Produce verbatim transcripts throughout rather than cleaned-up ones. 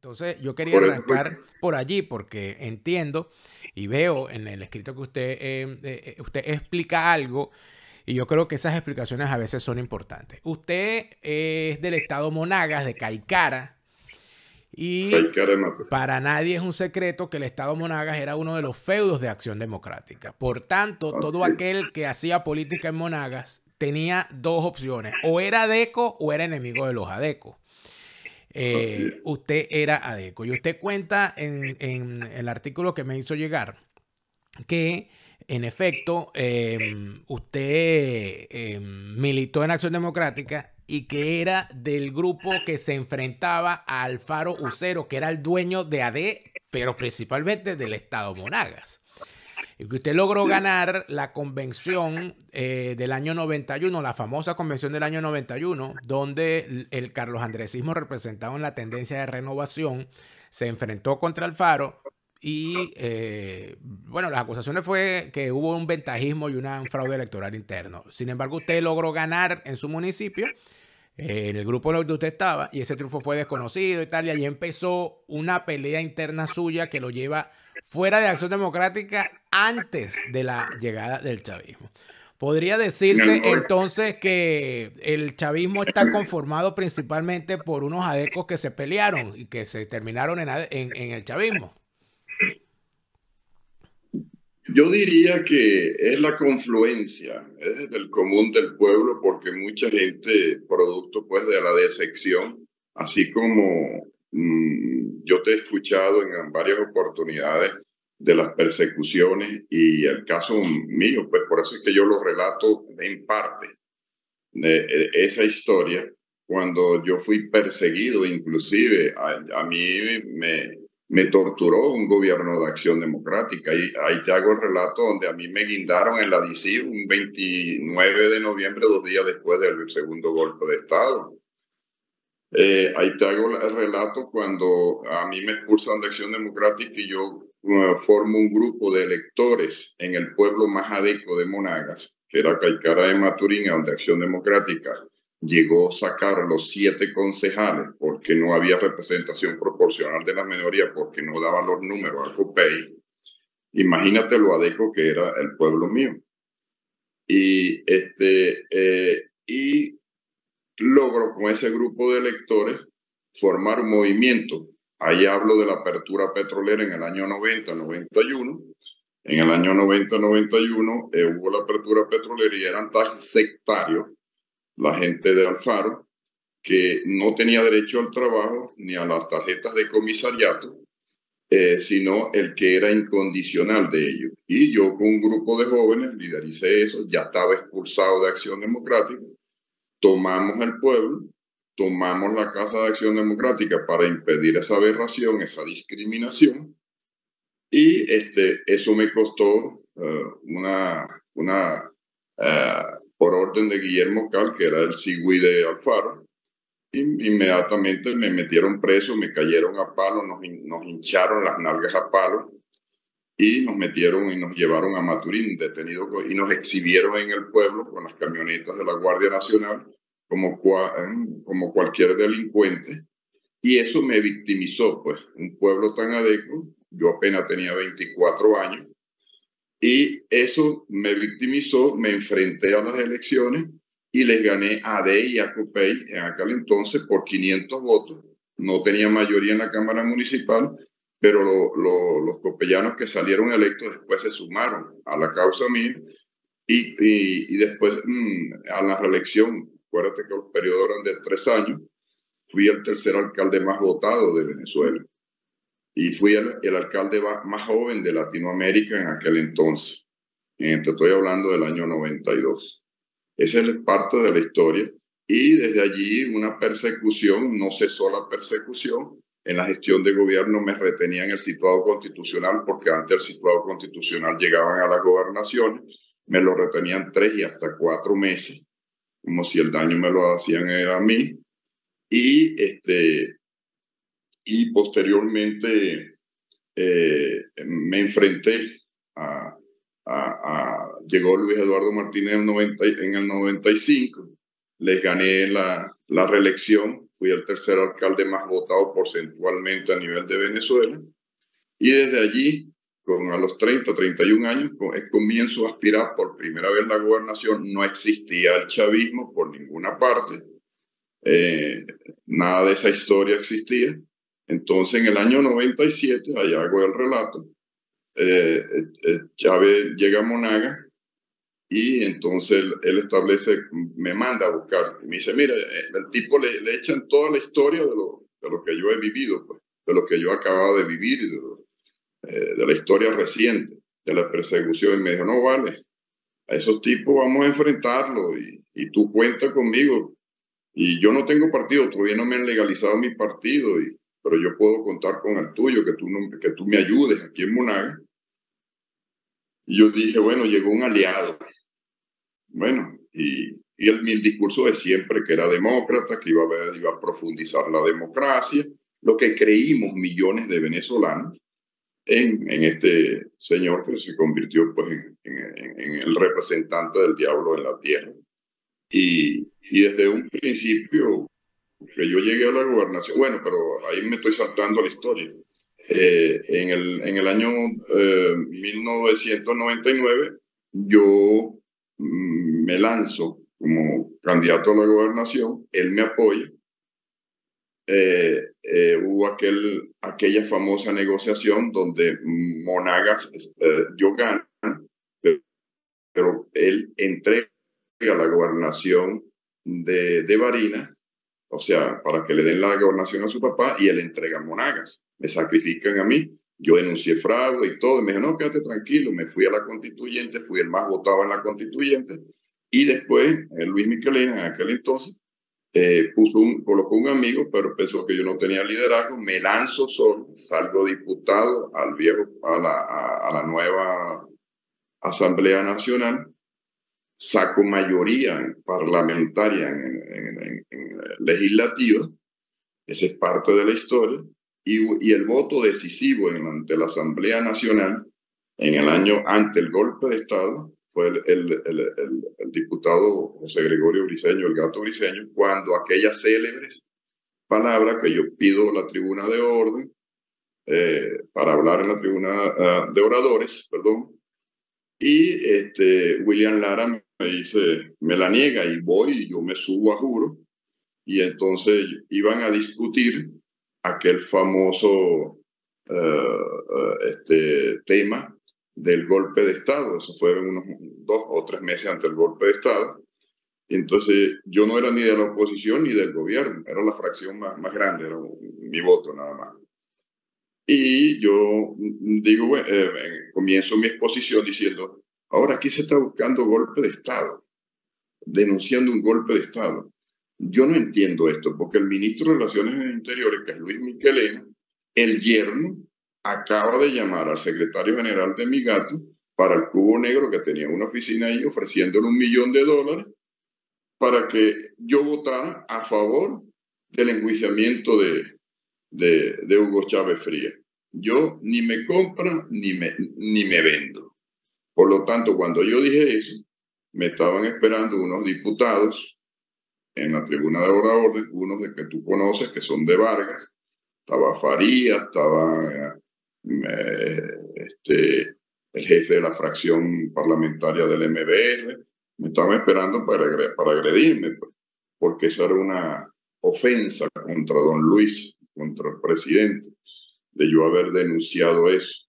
Entonces yo quería arrancar por allí porque entiendo y veo en el escrito que usted, eh, eh, usted explica algo y yo creo que esas explicaciones a veces son importantes. Usted es del estado Monagas, de Caicara, y para nadie es un secreto que el estado Monagas era uno de los feudos de Acción Democrática. Por tanto, todo aquel que hacía política en Monagas tenía dos opciones, o era adeco o era enemigo de los adecos. Eh, usted era adeco y usted cuenta en, en el artículo que me hizo llegar que en efecto eh, usted eh, militó en Acción Democrática y que era del grupo que se enfrentaba a Alfaro Ucero, que era el dueño de A D, pero principalmente del estado Monagas, y que usted logró ganar la convención eh, del año noventa y uno, la famosa convención del año noventa y uno, donde el Carlos Andresismo, representado en la tendencia de renovación, se enfrentó contra Alfaro y, eh, bueno, las acusaciones fue que hubo un ventajismo y una, un fraude electoral interno. Sin embargo, usted logró ganar en su municipio, eh, en el grupo donde usted estaba, y ese triunfo fue desconocido y tal, y ahí empezó una pelea interna suya que lo lleva fuera de Acción Democrática antes de la llegada del chavismo. ¿Podría decirse entonces que el chavismo está conformado principalmente por unos adecos que se pelearon y que se terminaron en, en, en el chavismo? Yo diría que es la confluencia, es del común del pueblo, porque mucha gente, producto pues de la decepción, así como mmm, yo te he escuchado en varias oportunidades, de las persecuciones y el caso mío, pues por eso es que yo lo relato en parte, de esa historia, cuando yo fui perseguido, inclusive a, a mí me, me torturó un gobierno de Acción Democrática, y ahí te hago el relato donde a mí me guindaron el adhesivo un veintinueve de noviembre, dos días después del segundo golpe de Estado. Eh, ahí te hago el relato cuando a mí me expulsan de Acción Democrática y yo formo un grupo de electores en el pueblo más adeco de Monagas, que era Caicara de Maturín, donde Acción Democrática llegó a sacar los siete concejales porque no había representación proporcional de la minoría, porque no daban los números al COPEI. Imagínate lo adeco que era el pueblo mío. Y, este, eh, y logro con ese grupo de electores formar un movimiento. Ahí hablo de la apertura petrolera en el año noventa, noventa y uno. En el año noventa, noventa y uno eh, hubo la apertura petrolera y eran tan sectarios la gente de Alfaro que no tenía derecho al trabajo ni a las tarjetas de comisariato, eh, sino el que era incondicional de ellos. Y yo con un grupo de jóvenes lidericé eso, ya estaba expulsado de Acción Democrática, tomamos el pueblo, tomamos la Casa de Acción Democrática para impedir esa aberración, esa discriminación, y este, eso me costó uh, una, una uh, por orden de Guillermo Cal, que era el C I W I de Alfaro, y inmediatamente me metieron preso, me cayeron a palo, nos, nos hincharon las nalgas a palo, y nos metieron y nos llevaron a Maturín, detenido, y nos exhibieron en el pueblo con las camionetas de la Guardia Nacional, Como, cua, como cualquier delincuente, y eso me victimizó, pues, un pueblo tan adeco, yo apenas tenía veinticuatro años, y eso me victimizó, me enfrenté a las elecciones y les gané a AD y a COPEI en aquel entonces por quinientos votos, no tenía mayoría en la Cámara Municipal, pero lo, lo, los copellanos que salieron electos después se sumaron a la causa mía, y, y, y después mmm, a la reelección. Acuérdate que los periodos eran de tres años. Fui el tercer alcalde más votado de Venezuela. Y fui el, el alcalde más joven de Latinoamérica en aquel entonces. En, te estoy hablando del año noventa y dos. Esa es parte de la historia. Y desde allí una persecución, no cesó la persecución. En la gestión de gobierno me retenían el situado constitucional, porque antes el situado constitucional llegaban a las gobernaciones. Me lo retenían tres y hasta cuatro meses. Como si el daño me lo hacían era a mí, y, este, y posteriormente eh, me enfrenté a, a, a... Llegó Luis Eduardo Martínez en el, noventa, en el noventa y cinco, les gané la, la reelección, fui el tercer alcalde más votado porcentualmente a nivel de Venezuela. Y desde allí, con a los treinta, treinta y un años, comienzo a aspirar por primera vez la gobernación. No existía el chavismo por ninguna parte. Eh, nada de esa historia existía. Entonces, en el año noventa y siete, allá hago el relato, eh, eh, Chávez llega a Monagas y entonces él, él establece, me manda a buscar. Y me dice, mira, el tipo le, le echan toda la historia de lo, de lo que yo he vivido, pues, de lo que yo acababa de vivir, de, lo, eh, de la historia reciente, de la persecución. Y me dijo, no vale, a esos tipos vamos a enfrentarlos y, y tú cuenta conmigo. Y yo no tengo partido, todavía no me han legalizado mi partido, y, pero yo puedo contar con el tuyo, que tú, no, que tú me ayudes aquí en Monagas. Y yo dije, bueno, llegó un aliado. Bueno, y, y el, mi discurso de siempre, que era demócrata, que iba a, ver, iba a profundizar la democracia, lo que creímos millones de venezolanos en, en este señor que se convirtió pues, en, en, en el representante del diablo en la tierra. Y, y desde un principio que yo llegué a la gobernación, bueno, pero ahí me estoy saltando la historia. Eh, en, el, en el año eh, mil novecientos noventa y nueve yo mm, me lanzo como candidato a la gobernación, él me apoya. Eh, eh, hubo aquel, aquella famosa negociación donde Monagas, eh, yo gano, pero él entrega la gobernación de, de Barinas, o sea, para que le den la gobernación a su papá, y él entrega a Monagas. Me sacrifican a mí, yo denuncié fraude y todo, y me dijo, no, quédate tranquilo. Me fui a la constituyente, fui el más votado en la constituyente, y después Luis Miquilena, en aquel entonces, eh, puso un, colocó un amigo, pero pensó que yo no tenía liderazgo, me lanzo solo, salgo diputado al viejo, a, la, a, a la nueva Asamblea Nacional, saco mayoría parlamentaria en, en, en, en legislativa, esa es parte de la historia, y, y el voto decisivo en, ante la Asamblea Nacional en el año ante el golpe de Estado fue el, el, el, el, el diputado José Gregorio Briceño, el gato Briceño, cuando aquellas célebres palabras que yo pido la tribuna de orden, eh, para hablar en la tribuna uh, de oradores, perdón, y este, William Lara me dice, me la niega, y voy, y yo me subo a juro, y entonces iban a discutir aquel famoso uh, este, tema del golpe de Estado. Eso fueron unos dos o tres meses antes del golpe de Estado. Entonces yo no era ni de la oposición ni del gobierno, era la fracción más, más grande, era mi voto nada más. Y yo digo, bueno, eh, comienzo mi exposición diciendo, ahora aquí se está buscando golpe de Estado, denunciando un golpe de Estado. Yo no entiendo esto, porque el ministro de Relaciones Exteriores, que es Luis Miquilena, el yerno, acaba de llamar al secretario general de mi gato para el Cubo Negro, que tenía una oficina ahí, ofreciéndole un millón de dólares para que yo votara a favor del enjuiciamiento de, de, de Hugo Chávez Frías. Yo ni me compro ni me, ni me vendo. Por lo tanto, cuando yo dije eso, me estaban esperando unos diputados en la tribuna de oradores, unos de que tú conoces, que son de Vargas. Estaba Farías, estaba eh, este, el jefe de la fracción parlamentaria del M B R. Me estaban esperando para, para agredirme, pues, porque esa era una ofensa contra don Luis, contra el presidente, de yo haber denunciado eso,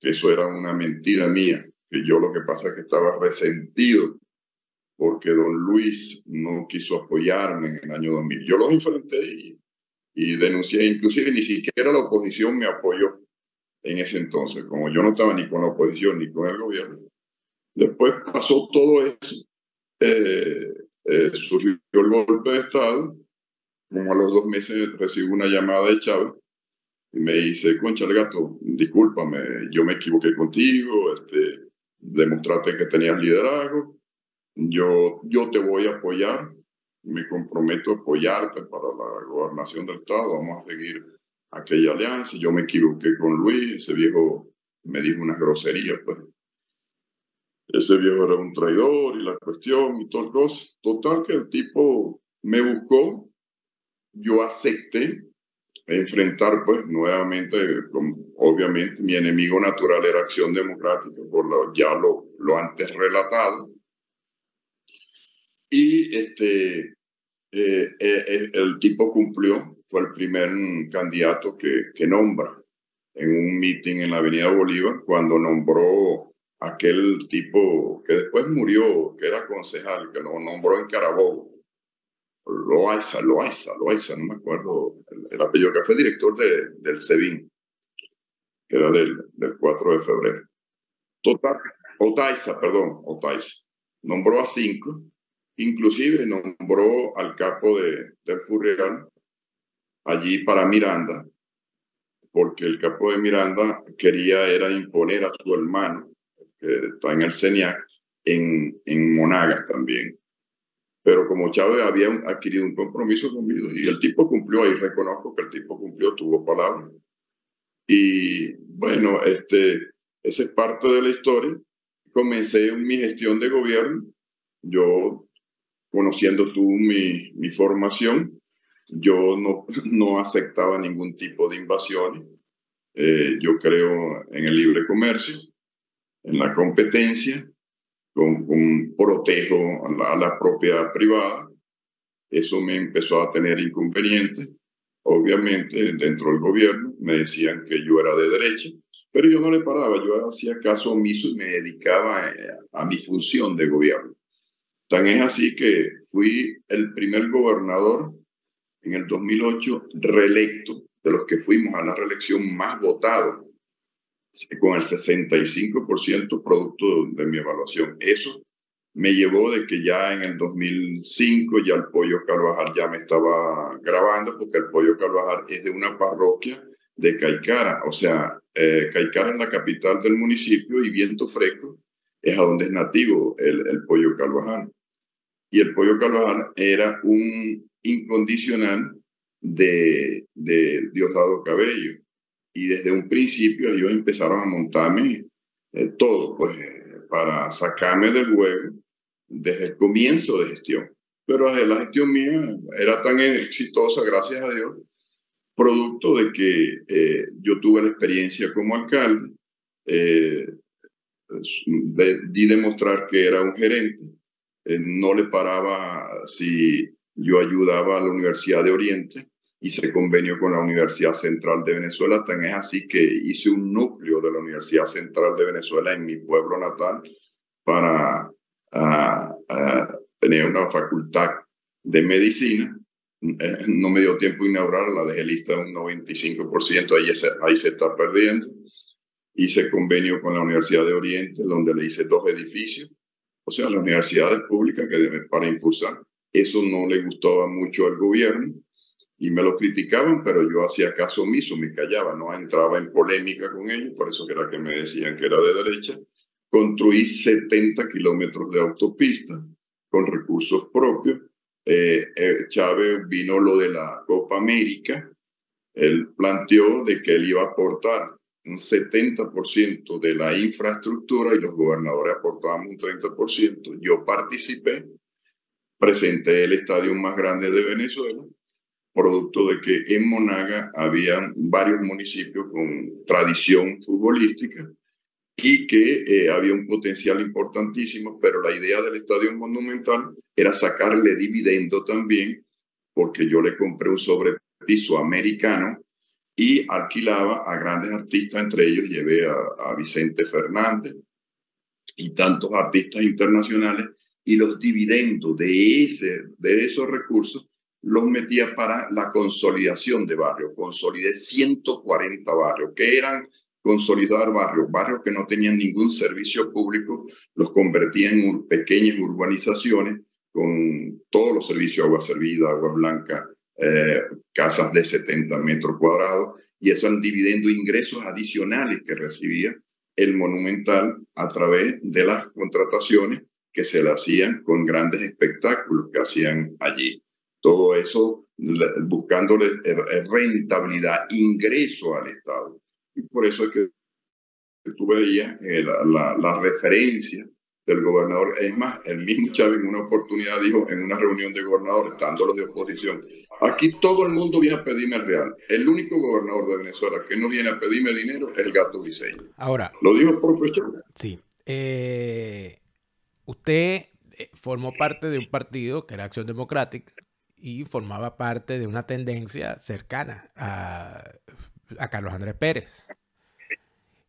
que eso era una mentira mía, que yo lo que pasa es que estaba resentido porque don Luis no quiso apoyarme en el año dos mil. Yo los enfrenté y, y denuncié, inclusive ni siquiera la oposición me apoyó en ese entonces, como yo no estaba ni con la oposición ni con el gobierno. Después pasó todo eso, eh, eh, surgió el golpe de Estado, como a los dos meses recibo una llamada de Chávez, y me dice, concha el gato, discúlpame, yo me equivoqué contigo, este, demostraste que tenías liderazgo, Yo, yo te voy a apoyar, me comprometo a apoyarte para la gobernación del Estado, vamos a seguir aquella alianza. Yo me equivoqué con Luis, ese viejo me dijo unas groserías, pues. Ese viejo era un traidor y la cuestión y todo el cosa. Total que el tipo me buscó, yo acepté enfrentar, pues, nuevamente, obviamente, mi enemigo natural era Acción Democrática, por lo, ya lo, lo antes relatado. Y este, eh, eh, el tipo cumplió, fue el primer candidato que, que nombra en un mitin en la Avenida Bolívar, cuando nombró aquel tipo que después murió, que era concejal, que lo nombró en Carabobo, Loaiza, Loaiza, Loaiza, no me acuerdo el, el apellido, que fue director de, del SEBIN, que era del, del cuatro de febrero. Total, Otaiza, perdón, Otaiza. Nombró a cinco, inclusive nombró al capo de, de Furrial allí para Miranda, porque el capo de Miranda quería era imponer a su hermano, que está en el CENIA, en, en Monagas también. Pero como Chávez había adquirido un compromiso conmigo y el tipo cumplió, ahí reconozco que el tipo cumplió, tuvo palabra. Y bueno, este, esa es parte de la historia. Comencé mi gestión de gobierno, yo conociendo tú mi, mi formación, yo no, no aceptaba ningún tipo de invasiones. Eh, yo creo en el libre comercio, en la competencia, Con, con protejo a la, a la propiedad privada. Eso me empezó a tener inconvenientes. Obviamente, dentro del gobierno me decían que yo era de derecha, pero yo no le paraba, yo hacía caso omiso y me dedicaba a, a mi función de gobierno. Tan es así que fui el primer gobernador en el dos mil ocho reelecto, de los que fuimos a la reelección más votados, con el sesenta y cinco por ciento producto de mi evaluación. Eso me llevó de que ya en el dos mil cinco ya el Pollo Carvajal ya me estaba grabando, porque el Pollo Carvajal es de una parroquia de Caicara. O sea, eh, Caicara es la capital del municipio y Viento Fresco es a donde es nativo el, el Pollo Carvajal. Y el Pollo Carvajal era un incondicional de, de Diosdado Cabello. Y desde un principio ellos empezaron a montarme eh, todo, pues, eh, para sacarme del juego desde el comienzo de gestión. Pero la gestión mía era tan exitosa, gracias a Dios, producto de que eh, yo tuve la experiencia como alcalde, eh, de, de demostrar que era un gerente, eh, no le paraba si yo ayudaba a la Universidad de Oriente. Hice convenio con la Universidad Central de Venezuela, tan es así que hice un núcleo de la Universidad Central de Venezuela en mi pueblo natal para a, a tener una facultad de medicina. No me dio tiempo de inaugurarla, dejé lista de un noventa y cinco por ciento, ahí se, ahí se está perdiendo. Hice convenio con la Universidad de Oriente, donde le hice dos edificios, o sea, las universidades públicas que para impulsar. Eso no le gustaba mucho al gobierno, y me lo criticaban, pero yo hacía caso omiso, me callaba, no entraba en polémica con ellos, por eso era que me decían que era de derecha. Construí setenta kilómetros de autopista con recursos propios. Eh, eh, Chávez vino lo de la Copa América, él planteó de que él iba a aportar un setenta por ciento de la infraestructura y los gobernadores aportaban un treinta por ciento. Yo participé, presenté el estadio más grande de Venezuela, producto de que en Monagas había varios municipios con tradición futbolística y que eh, había un potencial importantísimo, pero la idea del estadio monumental era sacarle dividendo también, porque yo le compré un sobrepiso americano y alquilaba a grandes artistas, entre ellos llevé a, a Vicente Fernández y tantos artistas internacionales, y los dividendos de, ese, de esos recursos los metía para la consolidación de barrios. Consolidé ciento cuarenta barrios, que eran consolidar barrios, barrios que no tenían ningún servicio público, los convertía en pequeñas urbanizaciones con todos los servicios, agua servida, agua blanca, eh, casas de setenta metros cuadrados, y eso en dividendo ingresos adicionales que recibía el Monumental a través de las contrataciones que se le hacían con grandes espectáculos que hacían allí. Todo eso buscándole rentabilidad, ingreso al Estado. Y por eso es que tú veías la, la, la referencia del gobernador. Es más, el mismo Chávez en una oportunidad dijo en una reunión de gobernadores, estando los de oposición, aquí todo el mundo viene a pedirme el real. El único gobernador de Venezuela que no viene a pedirme dinero es el gato Briceño. Ahora, lo dijo el propio Chávez. Sí. Eh, usted formó parte de un partido que era Acción Democrática y formaba parte de una tendencia cercana a, a Carlos Andrés Pérez.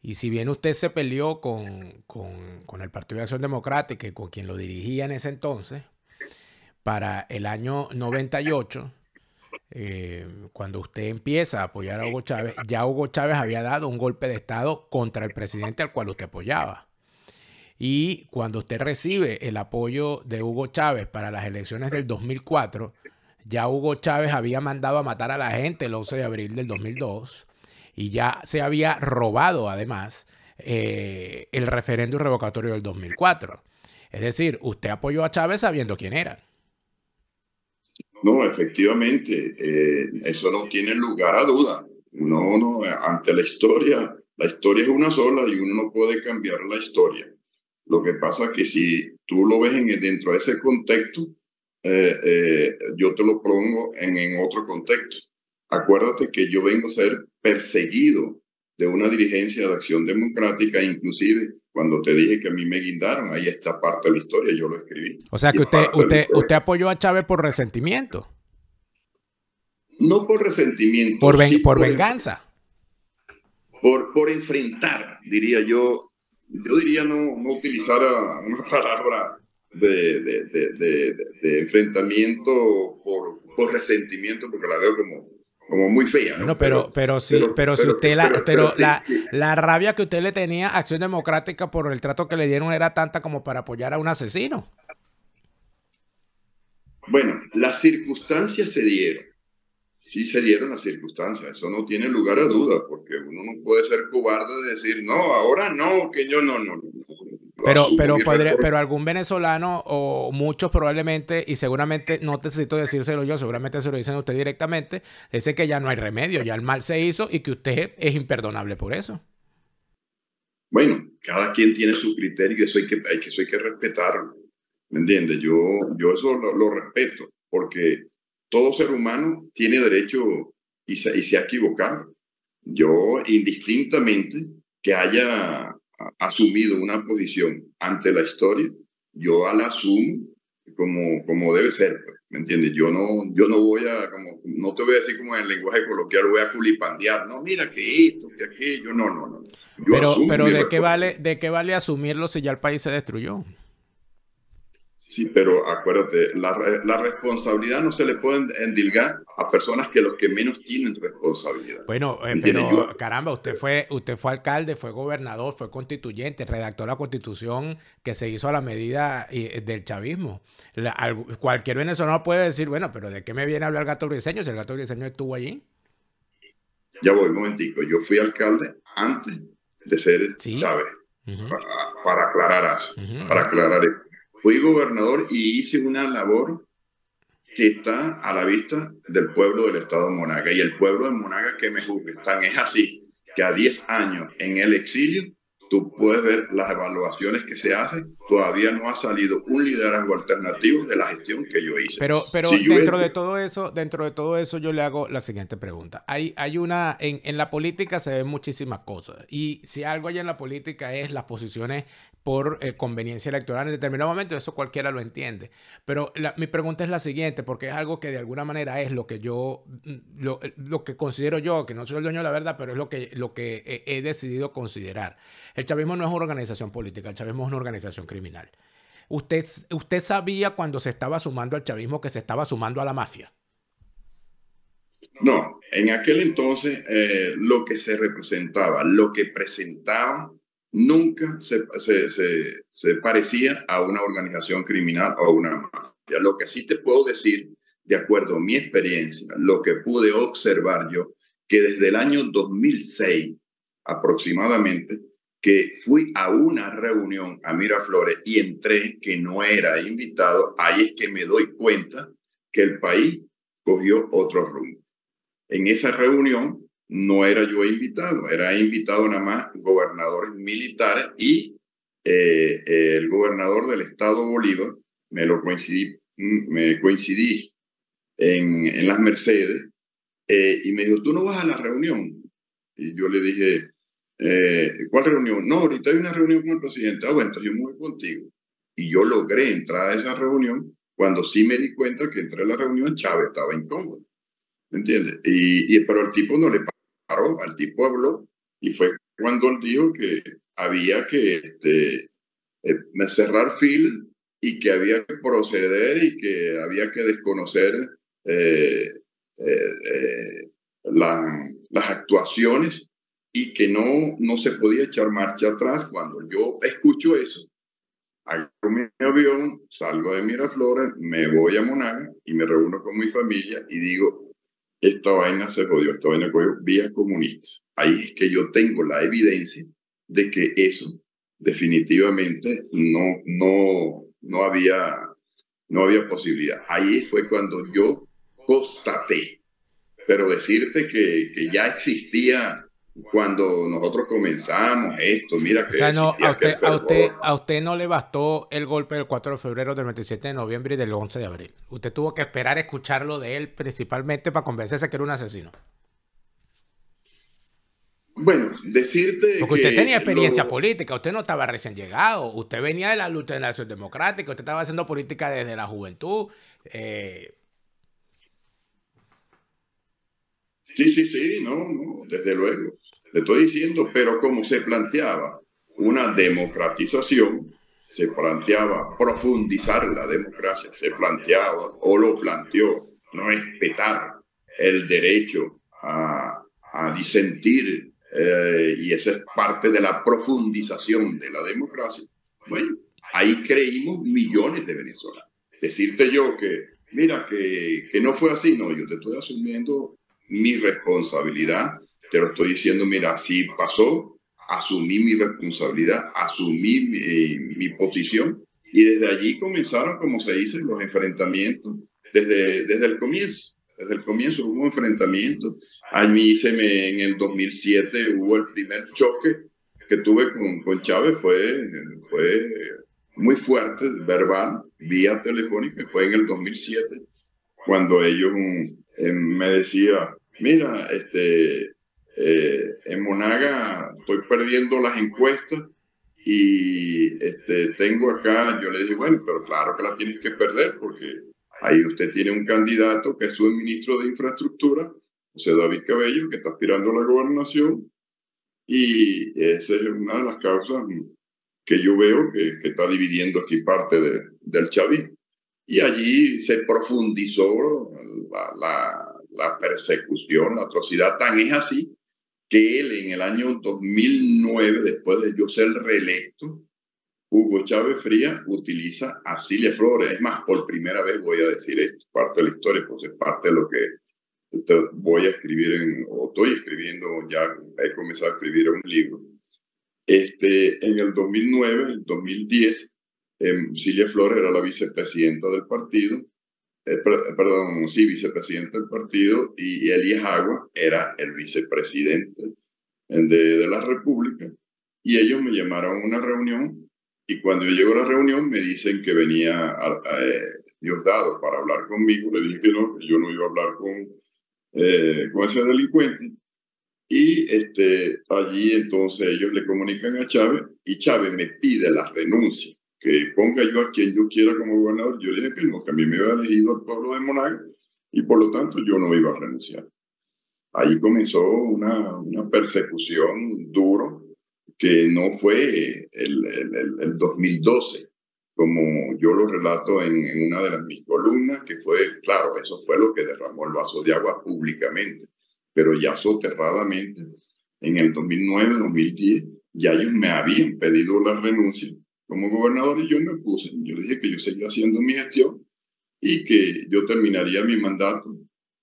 Y si bien usted se peleó con, con, con el Partido de Acción Democrática y con quien lo dirigía en ese entonces, para el año noventa y ocho, eh, cuando usted empieza a apoyar a Hugo Chávez, ya Hugo Chávez había dado un golpe de Estado contra el presidente al cual usted apoyaba. Y cuando usted recibe el apoyo de Hugo Chávez para las elecciones del dos mil cuatro, ya Hugo Chávez había mandado a matar a la gente el once de abril del dos mil dos. Y ya se había robado, además, eh, el referéndum revocatorio del dos mil cuatro. Es decir, usted apoyó a Chávez sabiendo quién era. No, efectivamente, eh, eso no tiene lugar a duda. No, no, ante la historia, la historia es una sola y uno no puede cambiar la historia. Lo que pasa es que si tú lo ves en, dentro de ese contexto, eh, eh, yo te lo pongo en, en otro contexto. Acuérdate que yo vengo a ser perseguido de una dirigencia de Acción Democrática, inclusive cuando te dije que a mí me guindaron, ahí está parte de la historia, yo lo escribí. O sea que usted, usted, usted apoyó a Chávez por resentimiento. No por resentimiento. Por, ven, sí, por, por venganza. Por, por enfrentar, diría yo. Yo diría no, no utilizar una palabra de, de, de, de, de enfrentamiento por, por resentimiento, porque la veo como... como muy fea, ¿no? No, pero, pero, pero, pero sí, pero, pero si usted pero, la, pero, pero, pero, la, sí. la rabia que usted le tenía a Acción Democrática por el trato que le dieron era tanta como para apoyar a un asesino. Bueno, las circunstancias se dieron. Sí se dieron las circunstancias. Eso no tiene lugar a duda, porque uno no puede ser cobarde de decir, no, ahora no, que yo no, no. no. Pero, pero, podría, pero algún venezolano o muchos probablemente, y seguramente no necesito decírselo yo, seguramente se lo dicen a usted directamente, dice que ya no hay remedio, ya el mal se hizo y que usted es imperdonable por eso. Bueno, cada quien tiene su criterio, eso hay que, hay que, eso hay que respetarlo, ¿me entiendes? Yo, yo eso lo, lo respeto, porque todo ser humano tiene derecho y se, y se ha equivocado. Yo indistintamente que haya... asumido una posición ante la historia, yo la asumo como, como debe ser, pues, ¿me entiendes? Yo no, yo no voy a, como, no te voy a decir como en el lenguaje coloquial, voy a culipandear, no, mira que esto, que aquello, no, no, no. Yo pero, pero ¿de qué vale, de qué vale asumirlo si ya el país se destruyó? Sí, pero acuérdate, la, la responsabilidad no se le puede endilgar a personas que los que menos tienen responsabilidad. Bueno, eh, pero yo, caramba, usted fue, usted fue alcalde, fue gobernador, fue constituyente, redactó la constitución que se hizo a la medida eh, del chavismo. La, al, cualquier venezolano puede decir, bueno, pero ¿de qué me viene a hablar el gato Briceño si el gato Briceño estuvo allí? Ya voy, un momentico. Yo fui alcalde antes de ser ¿Sí? Chávez, uh-huh. para, para aclarar eso, uh-huh. para aclarar eso. Fui gobernador y hice una labor que está a la vista del pueblo del estado de Monagas. Y el pueblo de Monagas que me juzgue, tan es así que a diez años en el exilio, tú puedes ver las evaluaciones que se hacen. Todavía no ha salido un liderazgo alternativo de la gestión que yo hice. Pero, pero si dentro he... de todo eso, dentro de todo eso, yo le hago la siguiente pregunta. Hay, hay una, en, en la política se ven muchísimas cosas. Y si algo hay en la política es las posiciones por eh, conveniencia electoral en determinado momento, eso cualquiera lo entiende. Pero la, mi pregunta es la siguiente, porque es algo que de alguna manera es lo que yo, lo, lo que considero yo, que no soy el dueño de la verdad, pero es lo que, lo que he, he decidido considerar. El chavismo no es una organización política, el chavismo es una organización criminal. ¿Usted, usted sabía cuando se estaba sumando al chavismo que se estaba sumando a la mafia? No, en aquel entonces eh, lo que se representaba, lo que presentaba, nunca se, se, se, se parecía a una organización criminal o a una mafia. Lo que sí te puedo decir, de acuerdo a mi experiencia, lo que pude observar yo, que desde el año dos mil seis aproximadamente, que fui a una reunión a Miraflores y entré, que no era invitado, ahí es que me doy cuenta que el país cogió otro rumbo. En esa reunión, no era yo invitado, era invitado nada más gobernadores militares y eh, eh, el gobernador del estado Bolívar, me lo coincidí, me coincidí en, en las Mercedes, eh, y me dijo, ¿tú no vas a la reunión? Y yo le dije, eh, ¿cuál reunión? No, ahorita hay una reunión con el presidente. Ah, bueno, entonces yo me voy contigo. Y yo logré entrar a esa reunión. Cuando sí me di cuenta que entré a la reunión, Chávez estaba incómodo, ¿me entiendes? Y, y, pero el tipo no le paró, al tipo habló, y fue cuando él dijo que había que este, eh, cerrar filas y que había que proceder y que había que desconocer eh, eh, eh, la, las actuaciones y que no, no se podía echar marcha atrás. Cuando yo escucho eso, hago mi avión, salgo de Miraflores, me voy a Monagas y me reúno con mi familia y digo, esta vaina se jodió, esta vaina cogió vías comunistas. Ahí es que yo tengo la evidencia de que eso definitivamente no, no, no, había, no había posibilidad. Ahí fue cuando yo constaté, pero decirte que, que ya existía... Cuando nosotros comenzamos esto, mira que... O sea, no, a, usted, a, usted, a usted no le bastó el golpe del cuatro de febrero, del veintisiete de noviembre y del once de abril. Usted tuvo que esperar escucharlo de él principalmente para convencerse que era un asesino. Bueno, decirte porque usted que tenía experiencia lo... política, usted no estaba recién llegado, usted venía de la lucha de la Acción Democrática, usted estaba haciendo política desde la juventud. Eh... Sí, sí, sí, no, no, desde luego. Te estoy diciendo, pero como se planteaba una democratización, se planteaba profundizar la democracia, se planteaba o lo planteó respetar el derecho a, a disentir, eh, y esa es parte de la profundización de la democracia. Bueno, ahí creímos millones de venezolanos. Decirte yo que, mira, que, que no fue así, no, yo te estoy asumiendo mi responsabilidad. Te lo estoy diciendo, mira, así pasó, asumí mi responsabilidad, asumí mi, mi posición, y desde allí comenzaron, como se dice, los enfrentamientos, desde, desde el comienzo, desde el comienzo hubo enfrentamientos. A mí se me, en el dos mil siete hubo el primer choque que tuve con, con Chávez, fue, fue muy fuerte, verbal, vía telefónica, fue en el dos mil siete, cuando ellos eh, me decían, mira, este... Eh, en Monagas estoy perdiendo las encuestas y este, tengo acá, yo le digo, bueno, pero claro que la tienes que perder porque ahí usted tiene un candidato que es su ministro de Infraestructura, José David Cabello, que está aspirando a la gobernación, y esa es una de las causas que yo veo que, que está dividiendo aquí parte de, del chavismo. Y allí se profundizó la, la, la persecución, la atrocidad, tan es así que él en el año dos mil nueve, después de yo ser reelecto, Hugo Chávez Frías utiliza a Cilia Flores. Es más, por primera vez voy a decir esto, parte de la historia, pues es parte de lo que voy a escribir, en, o estoy escribiendo, ya he comenzado a escribir un libro. Este, en el dos mil nueve, en el dos mil diez, eh, Cilia Flores era la vicepresidenta del partido, Eh, perdón, sí, vicepresidente del partido, y, y Elías Agua era el vicepresidente de, de la República, y ellos me llamaron a una reunión, y cuando yo llego a la reunión me dicen que venía a, a, eh, Diosdado para hablar conmigo. Le dije que no, que yo no iba a hablar con, eh, con ese delincuente, y este, allí entonces ellos le comunican a Chávez, y Chávez me pide la renuncia, que ponga yo a quien yo quiera como gobernador. Yo dije que no, que a mí me había elegido al pueblo de Monagas y por lo tanto yo no iba a renunciar. Ahí comenzó una, una persecución duro que no fue el, el, el dos mil doce, como yo lo relato en, en una de las, mis columnas, que fue, claro, eso fue lo que derramó el vaso de agua públicamente, pero ya soterradamente, en el dos mil nueve, dos mil diez, ya ellos me habían pedido la renuncia como gobernador, y yo me opuse. Yo le dije que yo seguía haciendo mi gestión y que yo terminaría mi mandato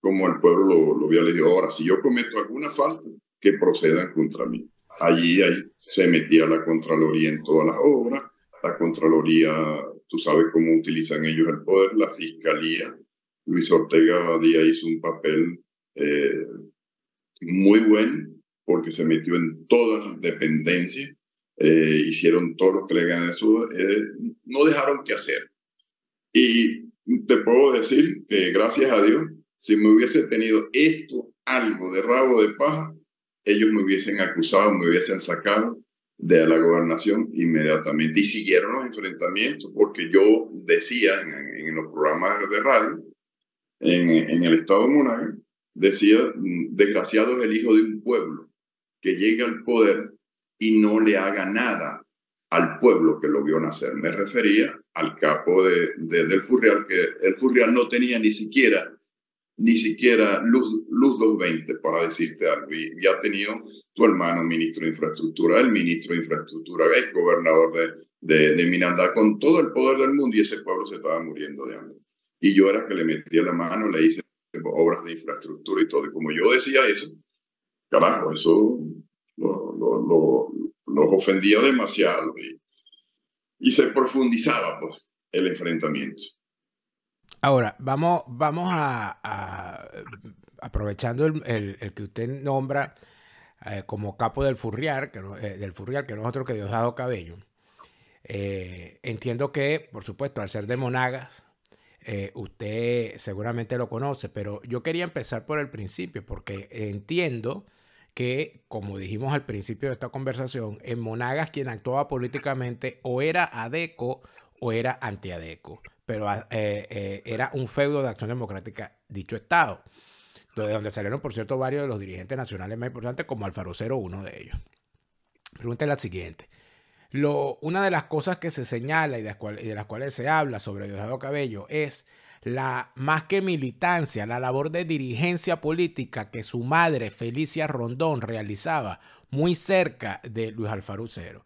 como el pueblo lo, lo había elegido. Ahora, si yo cometo alguna falta, que procedan contra mí. Allí, ahí se metía la Contraloría en todas las obras. La Contraloría, tú sabes cómo utilizan ellos el poder. La Fiscalía, Luis Ortega Díaz hizo un papel eh, muy bueno porque se metió en todas las dependencias. eh, hicieron todo lo que le ganan, eso, eh, no dejaron que hacer. Y te puedo decir que gracias a Dios, si me hubiese tenido esto algo de rabo de paja, ellos me hubiesen acusado, me hubiesen sacado de la gobernación inmediatamente. Y siguieron los enfrentamientos, porque yo decía en, en los programas de radio, en, en el estado de Monagas, decía, desgraciado es el hijo de un pueblo que llega al poder y no le haga nada al pueblo que lo vio nacer. Me refería al capo de, de, del Furrial, que el Furrial no tenía ni siquiera ni siquiera luz, luz doscientos veinte, para decirte algo. Y, y ha tenido tu hermano ministro de Infraestructura, el ministro de Infraestructura, el gobernador de, de, de Miranda, con todo el poder del mundo, y ese pueblo se estaba muriendo de hambre. Y yo era que le metía la mano, le hice obras de infraestructura y todo. Y como yo decía eso, carajo, eso lo, lo, lo, los ofendía demasiado. Y, y se profundizaba, pues, el enfrentamiento. Ahora, vamos, vamos a, a aprovechando el, el, el que usted nombra eh, como capo del Furrial, que no, eh, del Furrial, que no es otro que Diosdado Cabello. Eh, entiendo que, por supuesto, al ser de Monagas, eh, usted seguramente lo conoce, pero yo quería empezar por el principio, porque entiendo que, como dijimos al principio de esta conversación, en Monagas quien actuaba políticamente o era ADECO o era anti-ADECO. Pero eh, eh, era un feudo de Acción Democrática dicho Estado, de donde salieron, por cierto, varios de los dirigentes nacionales más importantes, como Alfaro Ucero, uno de ellos. Pregunta es la siguiente. Lo, una de las cosas que se señala y de, las cual, y de las cuales se habla sobre Diosdado Cabello es la, más que militancia, la labor de dirigencia política que su madre, Felicia Rondón, realizaba muy cerca de Luis Alfaro Ucero.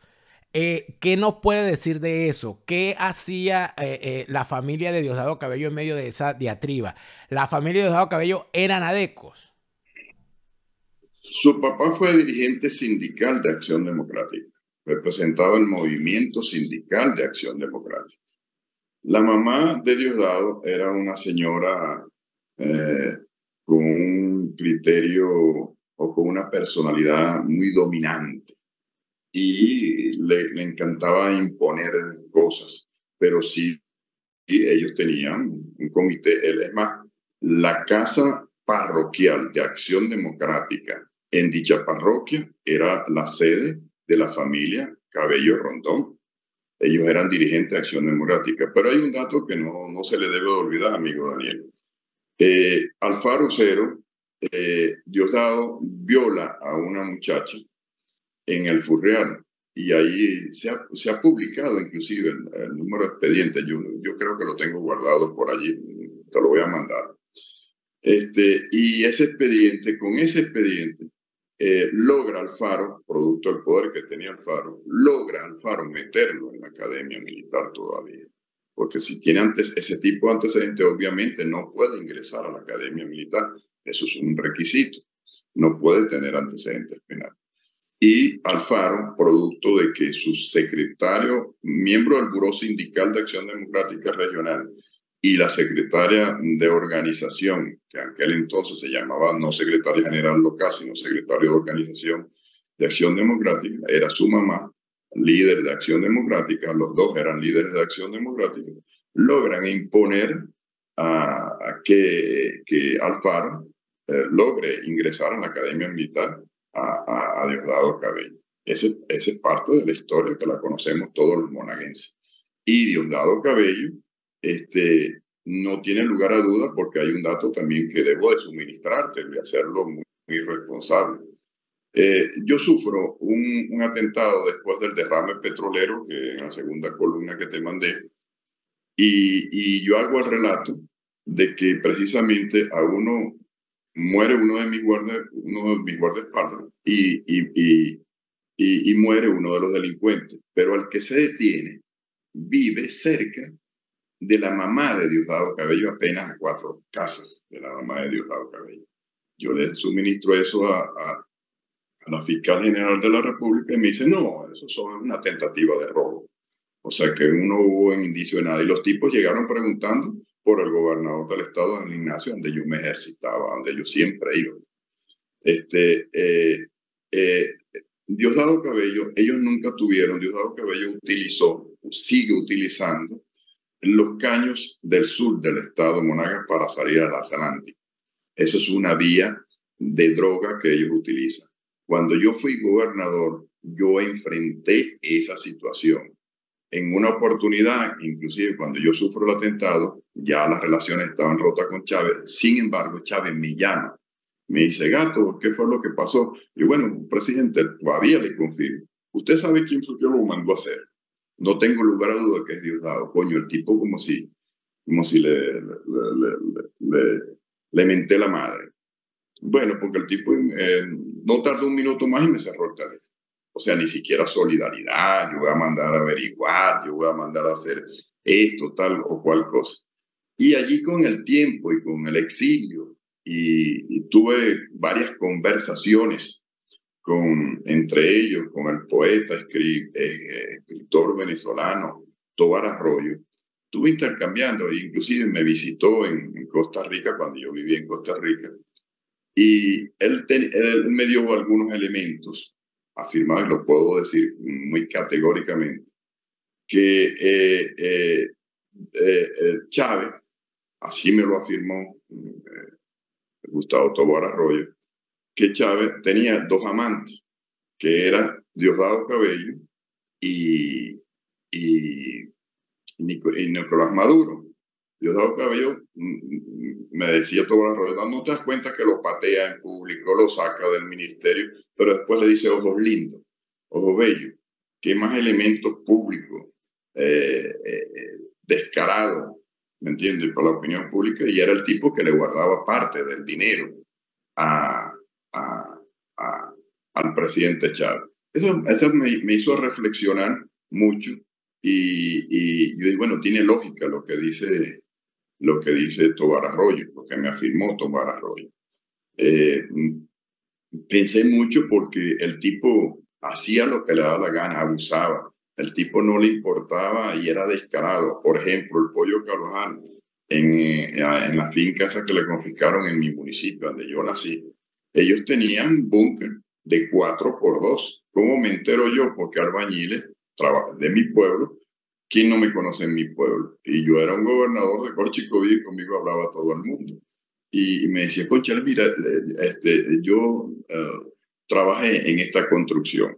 Eh, ¿Qué nos puede decir de eso? ¿Qué hacía eh, eh, la familia de Diosdado Cabello en medio de esa diatriba? ¿La familia de Diosdado Cabello eran adecos? Su papá fue dirigente sindical de Acción Democrática. Representaba el movimiento sindical de Acción Democrática. La mamá de Diosdado era una señora eh, con un criterio o con una personalidad muy dominante. Y le, le encantaba imponer cosas, pero sí, y ellos tenían un comité. Él, es más, la casa parroquial de Acción Democrática en dicha parroquia era la sede de la familia Cabello Rondón. Ellos eran dirigentes de Acción Democrática, pero hay un dato que no, no se le debe olvidar, amigo Daniel. Eh, Alfaro Ucero, eh, Diosdado viola a una muchacha en el Furrial, y ahí se ha, se ha publicado inclusive el, el número de expedientes. Yo, yo creo que lo tengo guardado por allí, te lo voy a mandar. Este, y ese expediente, con ese expediente, eh, logra Alfaro, producto del poder que tenía Alfaro, logra Alfaro meterlo en la academia militar todavía. Porque si tiene antes ese tipo de antecedentes, obviamente no puede ingresar a la academia militar. Eso es un requisito. No puede tener antecedentes penales. Y Alfaro, producto de que su secretario, miembro del Buró Sindical de Acción Democrática Regional, y la secretaria de organización, que en aquel entonces se llamaba no secretaria general local, sino secretario de organización de Acción Democrática, era su mamá, líder de Acción Democrática, los dos eran líderes de Acción Democrática, logran imponer a, a que, que Alfaro eh, logre ingresar a la Academia Militar a, a Diosdado Cabello. Esa es parte de la historia que la conocemos todos los monaguenses. Y Diosdado Cabello este, no tiene lugar a dudas, porque hay un dato también que debo de suministrarte y hacerlo muy, muy responsable. Eh, yo sufro un, un atentado después del derrame petrolero, que en la segunda columna que te mandé, y, y yo hago el relato de que precisamente a uno muere uno de mis guardas, uno de mis guardaespaldas, y, y, y, y, y muere uno de los delincuentes. Pero al que se detiene vive cerca de la mamá de Diosdado Cabello, apenas a cuatro casas de la mamá de Diosdado Cabello. Yo le suministro eso a, a, a la fiscal general de la República y me dice, no, eso es una tentativa de robo. O sea que no hubo indicio de nada. Y los tipos llegaron preguntando por el gobernador del estado, Daniel Ignacio, donde yo me ejercitaba, donde yo siempre iba. Este, eh, eh, Diosdado Cabello, ellos nunca tuvieron, Diosdado Cabello utilizó, sigue utilizando los caños del sur del estado Monagas para salir al Atlántico. Eso es una vía de droga que ellos utilizan. Cuando yo fui gobernador, yo enfrenté esa situación. En una oportunidad, inclusive cuando yo sufro el atentado, ya las relaciones estaban rotas con Chávez. Sin embargo, Chávez me llama. Me dice, Gato, ¿qué fue lo que pasó? Y bueno, presidente, todavía le confirmo. Usted sabe quién fue que lo mandó a hacer. No tengo lugar a duda que es Diosdado. Coño, el tipo como si, como si le, le, le, le, le, le menté la madre. Bueno, porque el tipo eh, no tardó un minuto más y me cerró el teléfono. O sea, ni siquiera solidaridad, yo voy a mandar a averiguar, yo voy a mandar a hacer esto, tal o cual cosa. Y allí con el tiempo y con el exilio, y, y tuve varias conversaciones con, entre ellos, con el poeta, escri, eh, escritor venezolano, Tobar Arroyo. Estuve intercambiando, inclusive me visitó en, en Costa Rica, cuando yo vivía en Costa Rica, y él, ten, él me dio algunos elementos afirmado, y lo puedo decir muy categóricamente, que eh, eh, eh, Chávez, así me lo afirmó eh, Gustavo Tobar Arroyo, que Chávez tenía dos amantes, que eran Diosdado Cabello y, y, y Nicolás Maduro. Diosdado Cabello, me decía Tobar Arroyo, no te das cuenta que lo patea en público, lo saca del ministerio, pero después le dice ojos lindos, ojos bellos. ¿Qué más elementos públicos, eh, eh, descarados, me entiendes, para la opinión pública? Y era el tipo que le guardaba parte del dinero a, a, a, al presidente Chávez. Eso, eso me, me hizo reflexionar mucho y, y yo digo, bueno, tiene lógica lo que dice... lo que dice Tobar Arroyo, lo que me afirmó Tobar Arroyo. Eh, pensé mucho porque el tipo hacía lo que le daba la gana, abusaba. El tipo no le importaba y era descarado. Por ejemplo, el Pollo Carvajal, en, en la finca esa que le confiscaron en mi municipio, donde yo nací, ellos tenían búnker de cuatro por dos. ¿Cómo me entero yo? Porque albañiles de mi pueblo, ¿quién no me conoce en mi pueblo? Y yo era un gobernador de Corchicoví y conmigo hablaba todo el mundo. Y, y me decía, Conchal, mira, este, yo uh, trabajé en esta construcción.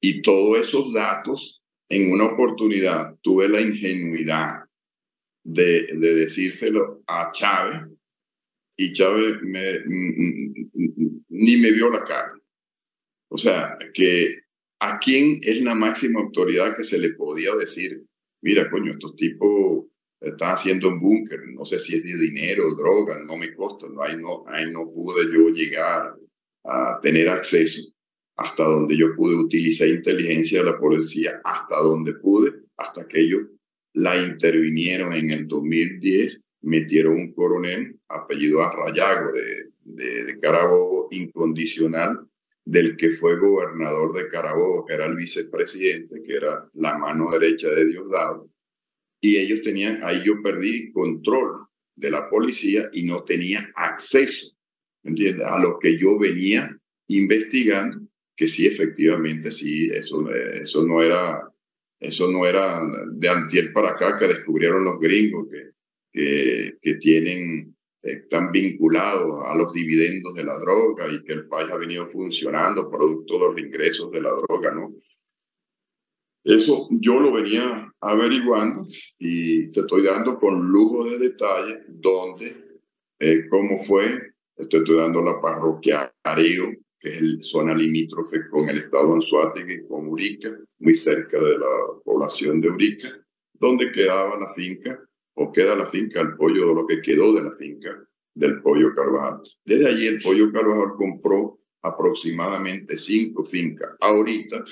Y todos esos datos, en una oportunidad, tuve la ingenuidad de, de decírselo a Chávez. Y Chávez me, ni me vio la cara. O sea, que... ¿A quién es la máxima autoridad que se le podía decir, mira, coño, estos tipos están haciendo un búnker, no sé si es de dinero, droga, no me consta, no, ahí, no, ahí no pude yo llegar a tener acceso hasta donde yo pude, utilizar inteligencia de la policía hasta donde pude, hasta que ellos la intervinieron en el dos mil diez, metieron un coronel, apellido Arrayago, de, de, de Carabobo, incondicional, del que fue gobernador de Carabobo, que era el vicepresidente, que era la mano derecha de Diosdado, y ellos tenían, ahí yo perdí control de la policía y no tenía acceso, ¿entiendes?, a lo que yo venía investigando, que sí, efectivamente, sí, eso, eso, no era, eso no era de antier para acá, que descubrieron los gringos que, que, que tienen... están vinculados a los dividendos de la droga y que el país ha venido funcionando producto de los ingresos de la droga, ¿no? Eso yo lo venía averiguando y te estoy dando con lujo de detalle dónde, eh, cómo fue. Estoy, estoy dando la parroquia Areo, que es el zona limítrofe con el estado Anzoátegui, con Urica, muy cerca de la población de Urica, donde quedaba la finca, o queda la finca, el pollo, lo que quedó de la finca del Pollo Carvajal. Desde allí el Pollo Carvajal compró aproximadamente cinco fincas. Ahorita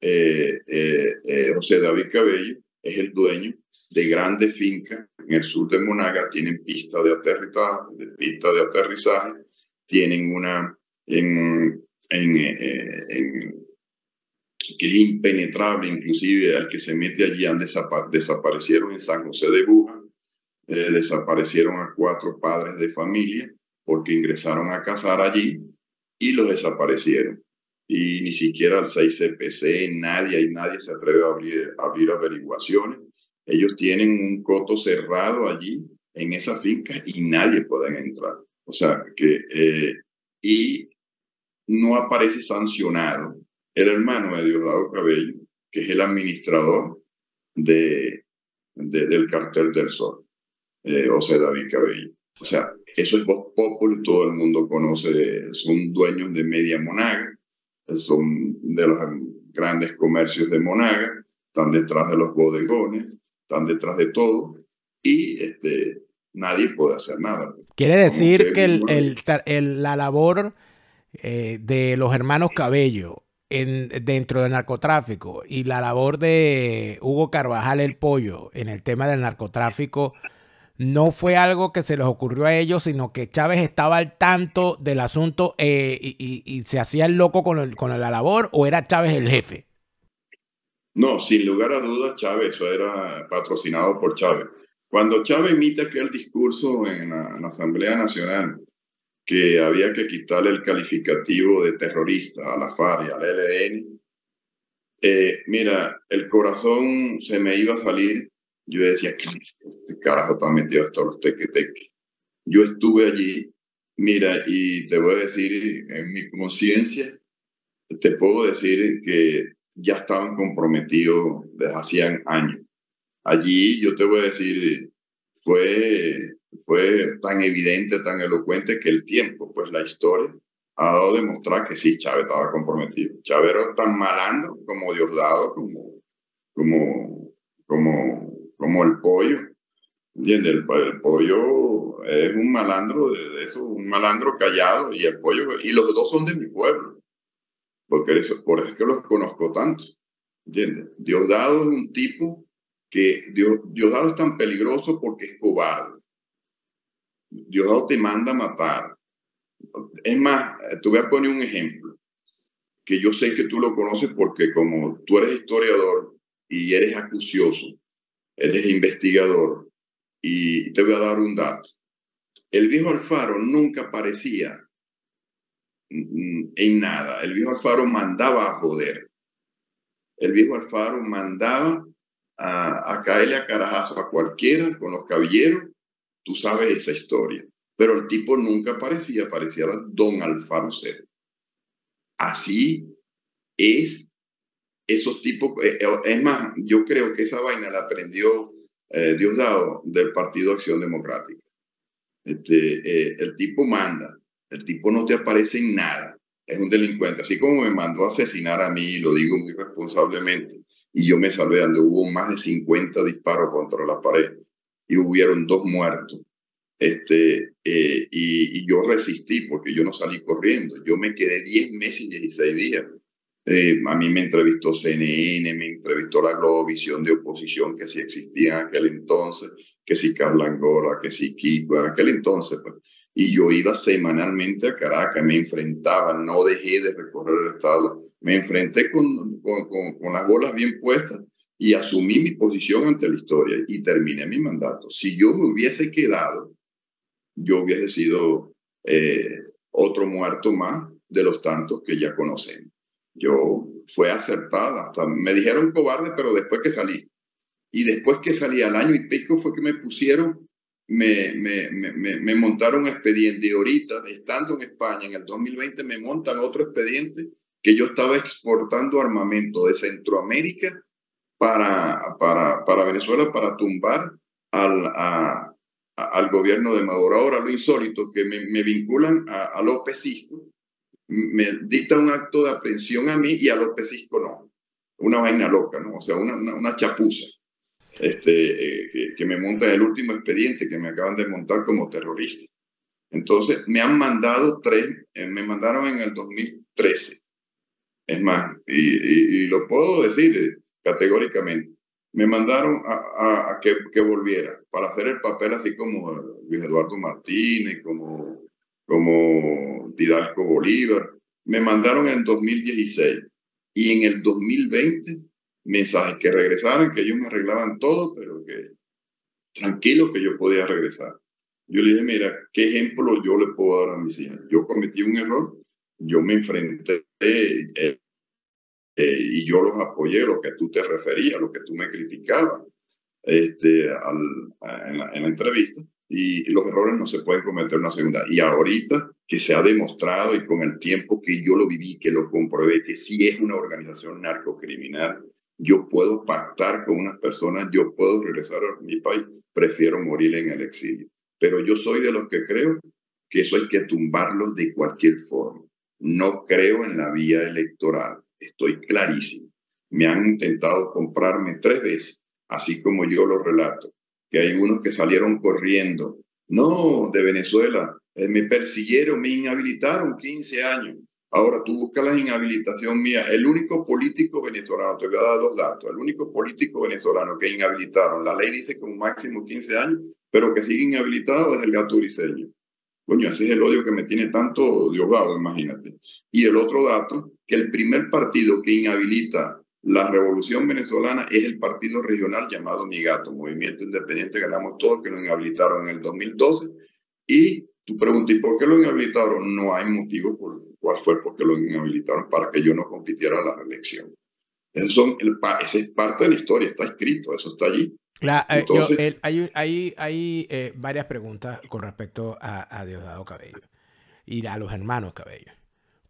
eh, eh, eh, José David Cabello es el dueño de grandes fincas en el sur de Monagas. Tienen pista de aterrizaje, de pista de aterrizaje. Tienen una en, en, eh, en, que es impenetrable, inclusive al que se mete allí. Han desapa desaparecieron en San José de Buja. Eh, desaparecieron a cuatro padres de familia porque ingresaron a cazar allí y los desaparecieron. y ni siquiera al seis C P C, nadie, y nadie se atreve a abrir, a abrir averiguaciones. Ellos tienen un coto cerrado allí, en esas fincas, y nadie puede entrar. O sea, que, eh, y no aparece sancionado el hermano de Diosdado Cabello, que es el administrador de, de, del cartel del Sol, eh, José David Cabello. O sea, eso es vox populi, todo el mundo conoce, son dueños de media Monagas, son de los grandes comercios de Monagas, están detrás de los bodegones, están detrás de todo, y este, nadie puede hacer nada. Quiere decir que el, el, el, la labor eh, de los hermanos Cabello en, dentro del narcotráfico y la labor de Hugo Carvajal el Pollo en el tema del narcotráfico no fue algo que se les ocurrió a ellos, sino que Chávez estaba al tanto del asunto eh, y, y, y se hacía el loco con, el, con la labor, ¿o era Chávez el jefe? No, sin lugar a dudas Chávez, eso era patrocinado por Chávez. Cuando Chávez emite aquel discurso en la, en la Asamblea Nacional que había que quitarle el calificativo de terrorista a la FARC y al E L N, eh, mira, el corazón se me iba a salir. Yo decía, este carajo está metido hasta los teque-teque. Yo estuve allí, mira, y te voy a decir, en mi conciencia, te puedo decir que ya estaban comprometidos desde hacían años. Allí, yo te voy a decir, fue, fue tan evidente, tan elocuente, que el tiempo, pues la historia, ha dado a demostrar que sí, Chávez estaba comprometido. Chávez era tan malandro como Diosdado, como... como, como como el Pollo, ¿entiendes? El, el Pollo es un malandro de, de eso, un malandro callado, y el Pollo, y los dos son de mi pueblo, porque eso, por eso es que los conozco tanto, ¿entiendes? Diosdado es un tipo que, Dios, Diosdado es tan peligroso porque es cobarde. Diosdado te manda a matar. Es más, te voy a poner un ejemplo, que yo sé que tú lo conoces porque como tú eres historiador y eres acucioso, eres investigador, y te voy a dar un dato. El viejo Alfaro nunca aparecía en nada. El viejo Alfaro mandaba a joder. El viejo Alfaro mandaba a, a caerle a carajazo a cualquiera con los caballeros. Tú sabes esa historia. Pero el tipo nunca aparecía, aparecía don Alfaro Ucero. Así es. Esos tipos, es más, yo creo que esa vaina la aprendió eh, Diosdado del Partido Acción Democrática. Este, eh, el tipo manda, el tipo no te aparece en nada, es un delincuente. Así como me mandó a asesinar a mí, lo digo muy responsablemente, y yo me salvé, donde hubo más de cincuenta disparos contra la pared y hubieron dos muertos. Este, eh, y, y yo resistí porque yo no salí corriendo, yo me quedé diez meses y dieciséis días. Eh, a mí me entrevistó C N N, me entrevistó la Globovisión de oposición, que sí existía en aquel entonces, que sí Carla Angora, que sí Kiko, en aquel entonces. Pues. Y yo iba semanalmente a Caracas, me enfrentaba, no dejé de recorrer el Estado. Me enfrenté con, con, con, con las bolas bien puestas y asumí mi posición ante la historia y terminé mi mandato. Si yo me hubiese quedado, yo hubiese sido eh, otro muerto más de los tantos que ya conocemos. Yo fue acertada, hasta me dijeron cobarde, pero después que salí. Y después que salí al año y pico fue que me pusieron, me, me, me, me, me montaron un expediente. Y ahorita, estando en España, en el dos mil veinte, me montan otro expediente que yo estaba exportando armamento de Centroamérica para, para, para Venezuela, para tumbar al, a, a, al gobierno de Maduro. Ahora, lo insólito, que me, me vinculan a, a López Isco, me dicta un acto de aprehensión a mí y a López Isco no. Una vaina loca, ¿no? O sea, una, una, una chapuza. Este, eh, que, que me montan el último expediente que me acaban de montar como terrorista. Entonces, me han mandado tres, eh, me mandaron en el dos mil trece. Es más, y, y, y lo puedo decir eh, categóricamente, me mandaron a, a, a que, que volviera para hacer el papel así como Luis Eduardo Martínez, como... como Didalco Bolívar. Me mandaron en dos mil dieciséis y en el dos mil veinte mensajes que regresaran, que ellos me arreglaban todo, pero que tranquilo que yo podía regresar. Yo le dije, mira, ¿qué ejemplo yo le puedo dar a mis hijas? Yo cometí un error, yo me enfrenté eh, eh, y yo los apoyé, lo que tú te referías, lo que tú me criticabas este, al, en, la, en la entrevista, y los errores no se pueden cometer una segunda. Y ahorita que se ha demostrado, y con el tiempo que yo lo viví, que lo comprobé, que sí es una organización narcocriminal, yo puedo pactar con unas personas, yo puedo regresar a mi país, prefiero morir en el exilio. Pero yo soy de los que creo que eso hay que tumbarlos de cualquier forma. No creo en la vía electoral, estoy clarísimo. Me han intentado comprarme tres veces, así como yo lo relato, que hay unos que salieron corriendo, no, de Venezuela, eh, me persiguieron, me inhabilitaron quince años. Ahora tú buscas la inhabilitación mía. El único político venezolano, te voy a dar dos datos, el único político venezolano que inhabilitaron, la ley dice que un máximo quince años, pero que sigue inhabilitado es el Gato Briceño. Coño, ese es el odio que me tiene tanto Diosdado, imagínate. Y el otro dato, que el primer partido que inhabilita la revolución venezolana es el partido regional llamado Mi Gato, Movimiento Independiente, ganamos todos, que lo inhabilitaron en el dos mil doce. Y tú preguntas, ¿y por qué lo inhabilitaron? No hay motivo por cuál fue porque lo inhabilitaron, para que yo no compitiera a la reelección. Eso son el, esa es parte de la historia, está escrito, eso está allí. Claro, entonces, yo, el, hay hay, hay eh, varias preguntas con respecto a, a Diosdado Cabello y a los hermanos Cabello.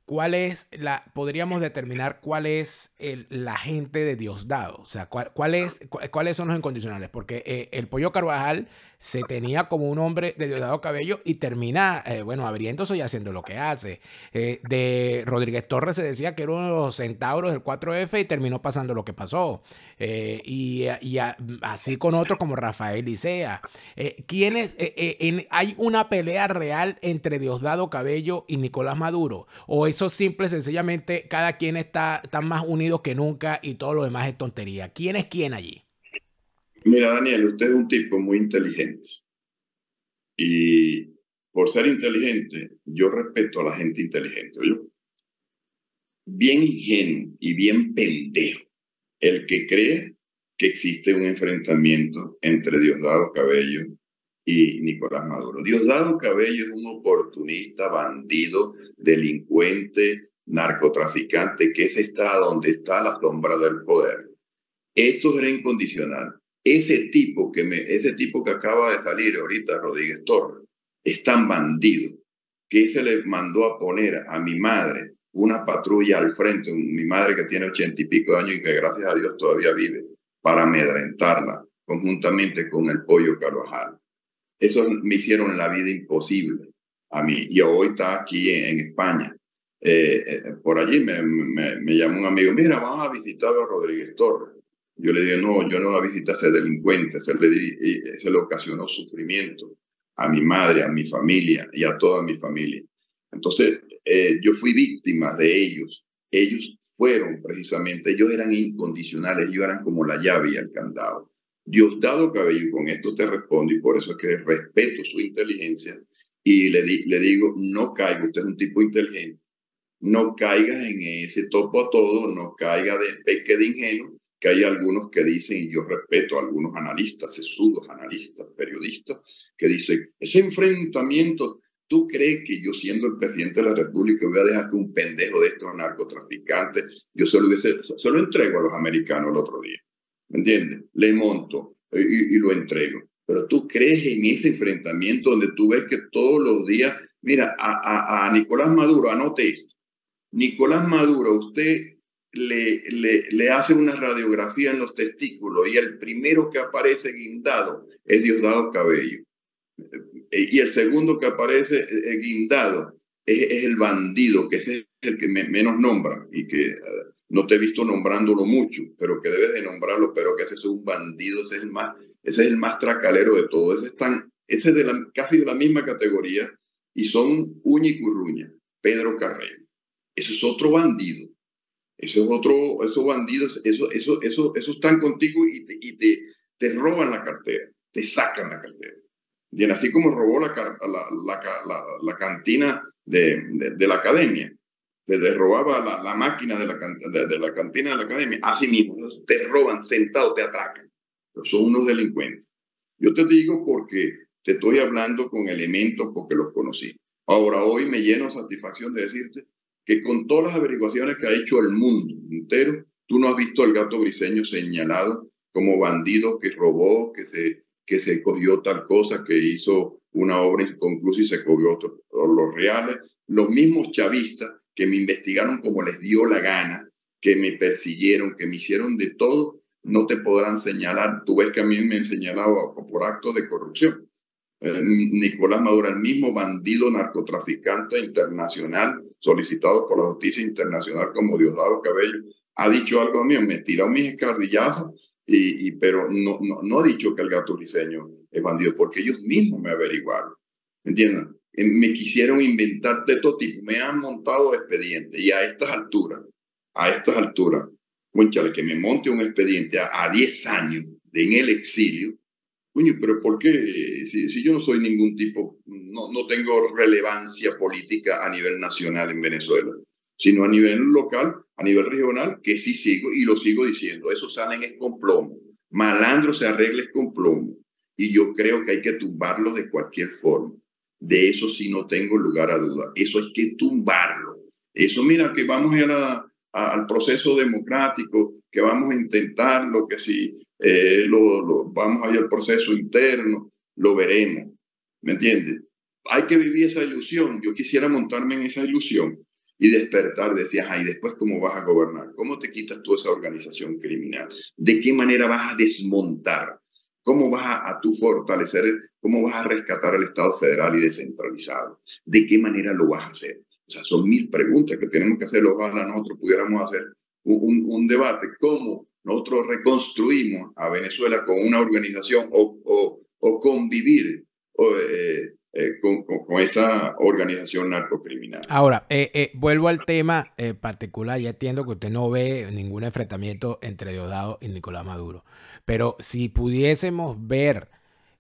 ¿Cuál es la, podríamos determinar cuál es el, la gente de Diosdado? O sea, cuál, cuál es, cuál, ¿cuáles son los incondicionales? Porque eh, el Pollo Carvajal se tenía como un hombre de Diosdado Cabello y termina, eh, bueno, abriéndose y haciendo lo que hace. Eh, de Rodríguez Torres se decía que era uno de los centauros del cuatro F y terminó pasando lo que pasó. Eh, y y a, así con otros como Rafael Licea. Eh, ¿quién es, eh, eh, en, ¿Hay una pelea real entre Diosdado Cabello y Nicolás Maduro? ¿O es Eso simple, sencillamente, cada quien está, está más unido que nunca y todo lo demás es tontería? ¿Quién es quién allí? Mira, Daniel, usted es un tipo muy inteligente. Y por ser inteligente, yo respeto a la gente inteligente, ¿oyó? Bien ingenuo y bien pendejo el que cree que existe un enfrentamiento entre Diosdado Cabello y Nicolás Maduro. Diosdado Cabello es un oportunista, bandido, delincuente, narcotraficante, que ese está donde está la sombra del poder. Esto era incondicional. Ese tipo que, me, ese tipo que acaba de salir ahorita, Rodríguez Torres, es tan bandido que se le mandó a poner a mi madre una patrulla al frente, mi madre que tiene ochenta y pico de años y que gracias a Dios todavía vive, para amedrentarla conjuntamente con el Pollo Carvajal. Eso me hicieron la vida imposible a mí. Y hoy está aquí en, en España. Eh, eh, por allí me, me, me llamó un amigo, mira, vamos a visitar a Rodríguez Torres. Yo le dije, no, yo no voy a visitar a ese delincuente. Se le, se le ocasionó sufrimiento a mi madre, a mi familia y a toda mi familia. Entonces, eh, yo fui víctima de ellos. Ellos fueron precisamente, ellos eran incondicionales, ellos eran como la llave y el candado. Diosdado Cabello, con esto te respondo, y por eso es que respeto su inteligencia y le, di, le digo, no caiga, usted es un tipo inteligente, no caigas en ese topo a todo, no caiga de peque de ingenuo, que hay algunos que dicen, y yo respeto a algunos analistas, sesudos analistas, periodistas, que dicen, ese enfrentamiento, ¿tú crees que yo siendo el presidente de la República voy a dejar que un pendejo de estos narcotraficantes, yo se lo, hubiese, se lo entrego a los americanos el otro día? ¿Me entiendes? Le monto y, y lo entrego. Pero tú crees en ese enfrentamiento donde tú ves que todos los días, mira, a, a, a Nicolás Maduro, anote esto. Nicolás Maduro, usted le, le, le hace una radiografía en los testículos y el primero que aparece guindado es Diosdado Cabello. Y el segundo que aparece guindado es, es el bandido, que es el que me, menos nombra y que... No te he visto nombrándolo mucho, pero que debes de nombrarlo, pero que ese es un bandido, ese es el más, ese es el más tracalero de todos. Ese es, tan, ese es de la, casi de la misma categoría y son uña y curruña. Pedro Carreño. Eso es otro bandido. Eso es otro, esos bandidos, eso, eso, eso, eso están contigo y, te, y te, te roban la cartera, te sacan la cartera. Bien, así como robó la, la, la, la, la cantina de, de, de la academia. Se derrobaba la, la máquina de la, de, de la cantina de la academia. Así mismo, te roban sentado, te atracan. Pero son unos delincuentes. Yo te digo porque te estoy hablando con elementos porque los conocí. Ahora, hoy me lleno de satisfacción de decirte que con todas las averiguaciones que ha hecho el mundo entero, tú no has visto al gato Briceño señalado como bandido que robó, que se, que se cogió tal cosa, que hizo una obra inconclusa y se cogió otro. Los reales, los mismos chavistas que me investigaron como les dio la gana, que me persiguieron, que me hicieron de todo, no te podrán señalar. Tú ves que a mí me han señalado por actos de corrupción. Eh, Nicolás Maduro, el mismo bandido narcotraficante internacional solicitado por la justicia internacional como Diosdado Cabello, ha dicho algo mío, me tiró mis escardillazos, y, y, pero no, no, no ha dicho que el gato Briceño es bandido, porque ellos mismos me averiguaron, ¿entiendes? Me quisieron inventar de todo tipo, me han montado expedientes, y a estas alturas, a estas alturas, cónchale, que me monte un expediente a diez años de, en el exilio, coño, pero ¿por qué? Si, si yo no soy ningún tipo, no, no tengo relevancia política a nivel nacional en Venezuela, sino a nivel local, a nivel regional, que sí sigo y lo sigo diciendo. Eso salen es con plomo. Malandro se arregla es con plomo. Y yo creo que hay que tumbarlo de cualquier forma. De eso sí no tengo lugar a duda. Eso hay que tumbarlo. Eso, mira, que vamos a ir a, a, al proceso democrático, que vamos a intentarlo, que si eh, lo, lo, vamos a ir al proceso interno, lo veremos. ¿Me entiendes? Hay que vivir esa ilusión. Yo quisiera montarme en esa ilusión y despertar, decías, ay, después cómo vas a gobernar, cómo te quitas tú esa organización criminal, de qué manera vas a desmontar, cómo vas a, a tú fortalecer, cómo vas a rescatar el Estado federal y descentralizado, de qué manera lo vas a hacer. O sea, son mil preguntas que tenemos que hacer, ojalá nosotros pudiéramos hacer un, un, un debate, cómo nosotros reconstruimos a Venezuela con una organización o, o, o convivir o, eh, Eh, con, con, con esa organización narcocriminal. Ahora, eh, eh, vuelvo al tema eh, particular. Ya entiendo que usted no ve ningún enfrentamiento entre Diosdado y Nicolás Maduro, pero si pudiésemos ver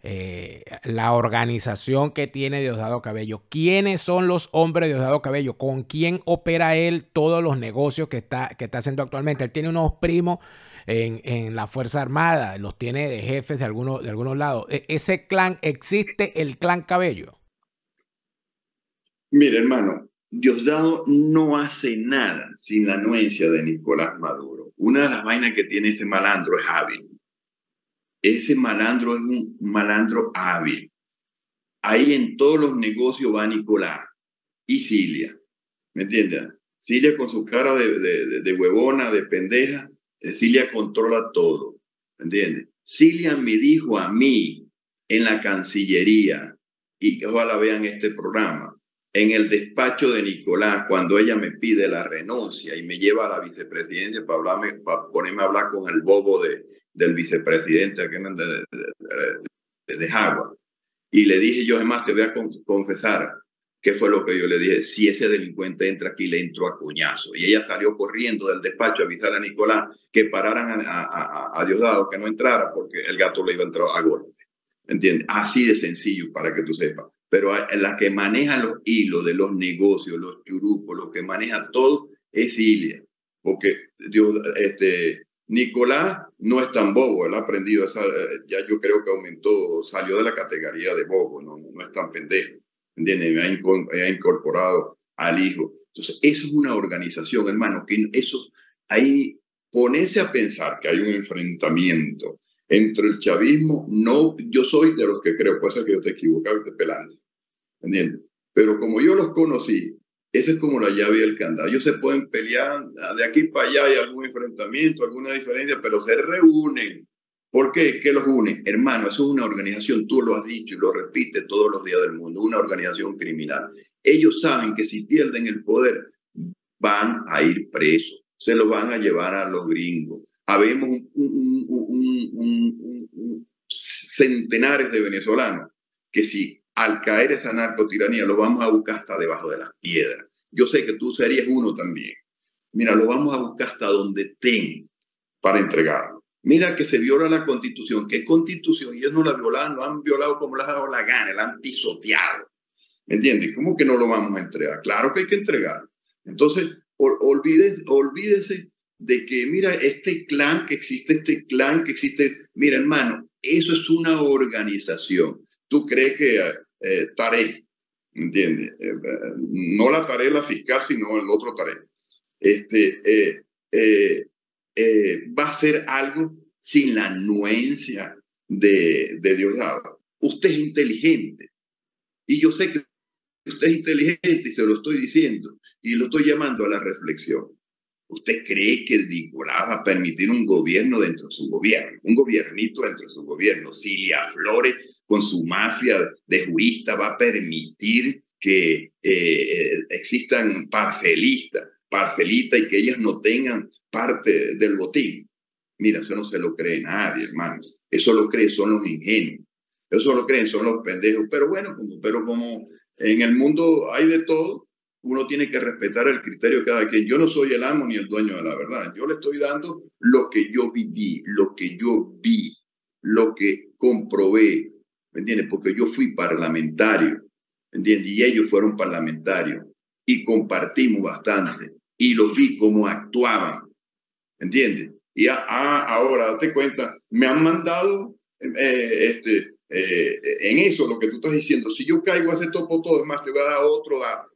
eh, la organización que tiene Diosdado Cabello, ¿quiénes son los hombres de Diosdado Cabello? ¿Con quién opera él todos los negocios que está, que está haciendo actualmente? Él tiene unos primos En, en la Fuerza Armada, los tiene de jefes de algunos, de algunos lados. E ese clan, ¿existe el clan Cabello? Mira, hermano, Diosdado no hace nada sin la anuencia de Nicolás Maduro. Una de las vainas que tiene ese malandro es hábil. Ese malandro es un malandro hábil. Ahí en todos los negocios va Nicolás y Cilia. ¿Me entiendes? Cilia con su cara de, de, de, de huevona, de pendeja, Cilia controla todo, ¿entiendes? Cilia me dijo a mí en la Cancillería, y ojalá vean este programa, en el despacho de Nicolás, cuando ella me pide la renuncia y me lleva a la vicepresidencia para, hablarme, para ponerme a hablar con el bobo de, del vicepresidente de, de, de, de, de Jagua. Y le dije yo, además, te voy a confesar qué fue lo que yo le dije. Si ese delincuente entra aquí, le entro a coñazo. Y ella salió corriendo del despacho a avisar a Nicolás que pararan a, a, a, a Diosdado, que no entrara, porque el gato le iba a entrar a golpe. ¿Entiendes? Así de sencillo, para que tú sepas. Pero la que maneja los hilos de los negocios, los churupos, lo que maneja todo, es Cilia. Porque Dios, este, Nicolás no es tan bobo. Él ha aprendido esa, ya yo creo que aumentó, salió de la categoría de bobo, no, no es tan pendejo. Ha incorporado al hijo. Entonces, eso es una organización, hermano, que eso, ahí ponerse a pensar que hay un enfrentamiento entre el chavismo, no, yo soy de los que creo, puede ser que yo te equivocaba y te pelando, ¿entiendes? Pero como yo los conocí, eso es como la llave del candado. Ellos se pueden pelear de aquí para allá, hay algún enfrentamiento, alguna diferencia, pero se reúnen. ¿Por qué? ¿Qué los une? Hermano, eso es una organización, tú lo has dicho y lo repites todos los días del mundo, una organización criminal. Ellos saben que si pierden el poder van a ir presos, se los van a llevar a los gringos. Habemos un, un, un, un, un, un centenares de venezolanos que si al caer esa narcotiranía los vamos a buscar hasta debajo de las piedras. Yo sé que tú serías uno también. Mira, los vamos a buscar hasta donde estén para entregarlos. Mira que se viola la Constitución. ¿Qué Constitución? Ellos no la violaron, lo han violado como les ha dado la gana, la han pisoteado. ¿Me entiendes? ¿Cómo que no lo vamos a entregar? Claro que hay que entregarlo. Entonces, ol, olvídese, olvídese de que, mira, este clan que existe, este clan que existe. Mira, hermano, eso es una organización. ¿Tú crees que eh, Tarek ¿entiendes? Eh, no la tarea de la fiscal, sino el otro tarea. Este, eh, eh, eh, va a ser algo sin la anuencia de, de Diosdado. Usted es inteligente. Y yo sé que usted es inteligente y se lo estoy diciendo. Y lo estoy llamando a la reflexión. ¿Usted cree que Nicolás va a permitir un gobierno dentro de su gobierno? Un gobiernito dentro de su gobierno. Cilia Flores, con su mafia de jurista, va a permitir que eh, existan parcelistas, parcelitas, y que ellas no tengan parte del botín. Mira, eso no se lo cree nadie, hermano. Eso lo creen son los ingenuos. Eso lo creen son los pendejos. Pero bueno, como, pero como en el mundo hay de todo, uno tiene que respetar el criterio de cada quien. Yo no soy el amo ni el dueño de la verdad. Yo le estoy dando lo que yo viví, lo que yo vi, lo que comprobé, ¿me entiendes? Porque yo fui parlamentario, ¿me entiendes? Y ellos fueron parlamentarios y compartimos bastante y los vi cómo actuaban, ¿me entiendes? Y a, a, ahora, date cuenta, me han mandado eh, este, eh, en eso, lo que tú estás diciendo. Si yo caigo a ese topo todo, es más, te voy a dar otro dato.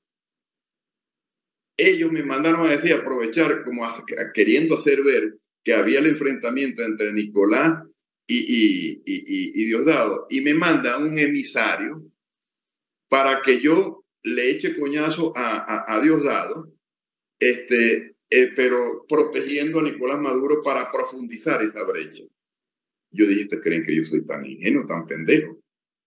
Ellos me mandaron a decir, aprovechar, como a, a, queriendo hacer ver que había el enfrentamiento entre Nicolás y, y, y, y, y Diosdado, y me manda un emisario para que yo le eche coñazo a, a, a Diosdado, este, eh, pero protegiendo a Nicolás Maduro para profundizar esa brecha. Yo dije, ¿ustedes creen que yo soy tan ingenuo, tan pendejo?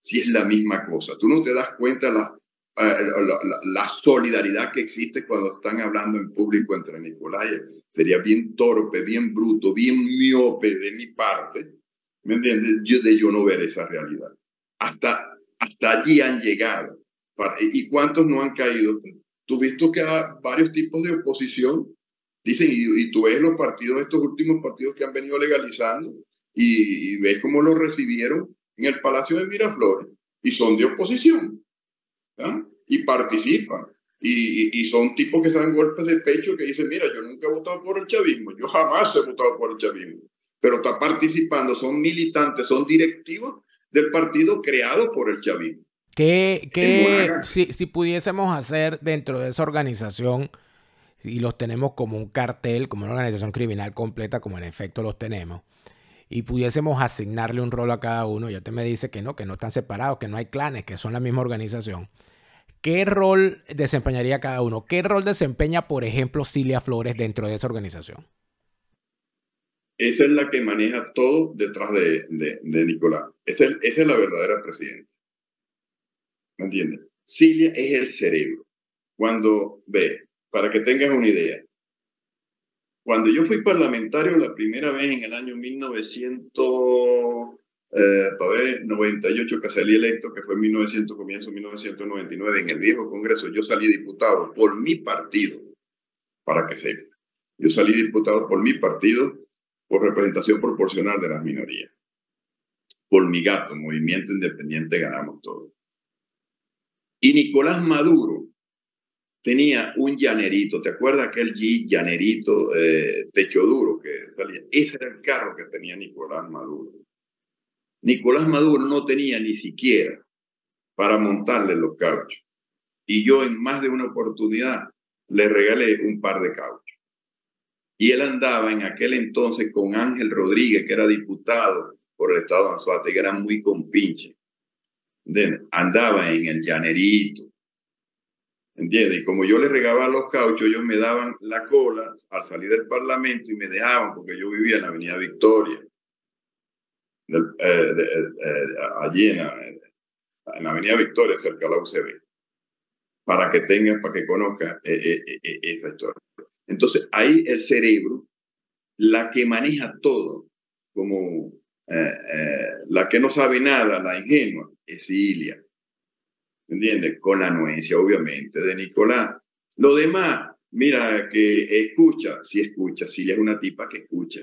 Si es la misma cosa. Tú no te das cuenta las... La, la, la solidaridad que existe cuando están hablando en público entre Nicolás. Sería bien torpe, bien bruto, bien miope de mi parte, ¿me entiendes? Yo, de yo no ver esa realidad. Hasta, hasta allí han llegado. Para, ¿Y cuántos no han caído? Tú visto que hay varios tipos de oposición, dicen, y, y tú ves los partidos, estos últimos partidos que han venido legalizando, y, y ves cómo los recibieron en el Palacio de Miraflores, y son de oposición. ¿Ah? Y participan y, y, y son tipos que se dan golpes de pecho, que dicen, mira, yo nunca he votado por el chavismo, yo jamás he votado por el chavismo, pero está participando, son militantes, son directivos del partido creado por el chavismo. ¿Qué, qué, si, si pudiésemos hacer dentro de esa organización, y los tenemos como un cartel, como una organización criminal completa, como en efecto los tenemos, y pudiésemos asignarle un rol a cada uno, ya te me dice que no, que no están separados, que no hay clanes, que son la misma organización, ¿qué rol desempeñaría cada uno? ¿Qué rol desempeña, por ejemplo, Cilia Flores dentro de esa organización? Esa es la que maneja todo detrás de, de, de Nicolás. Esa es, esa es la verdadera presidenta. ¿Me entiendes? Cilia es el cerebro. Cuando ve, para que tengas una idea, cuando yo fui parlamentario la primera vez en el año mil novecientos noventa y ocho, que salí electo, que fue en mil novecientos, comienzo mil novecientos noventa y nueve, en el viejo Congreso, yo salí diputado por mi partido, para que sepa. Yo salí diputado por mi partido, por representación proporcional de las minorías. Por mi gato, Movimiento Independiente, ganamos todo. Y Nicolás Maduro tenía un llanerito, ¿te acuerdas aquel Jeep llanerito, eh, techo duro que salía? Ese era el carro que tenía Nicolás Maduro. Nicolás Maduro no tenía ni siquiera para montarle los cauchos. Y yo en más de una oportunidad le regalé un par de cauchos. Y él andaba en aquel entonces con Ángel Rodríguez, que era diputado por el estado de Anzoátegui, que era muy compinche. Andaba en el llanerito. ¿Entiendes? Y como yo les regaba los cauchos, ellos me daban la cola al salir del Parlamento y me dejaban, porque yo vivía en la Avenida Victoria, del, eh, de, eh, allí en la, en la Avenida Victoria, cerca de la U C B, para que tengas, para que conozcas eh, eh, eh, esa historia. Entonces, ahí el cerebro, la que maneja todo, como eh, eh, la que no sabe nada, la ingenua, es Cilia. ¿Entiendes? Con la anuencia, obviamente, de Nicolás. Lo demás, mira, que escucha, sí escucha, Cilia es una tipa que escucha.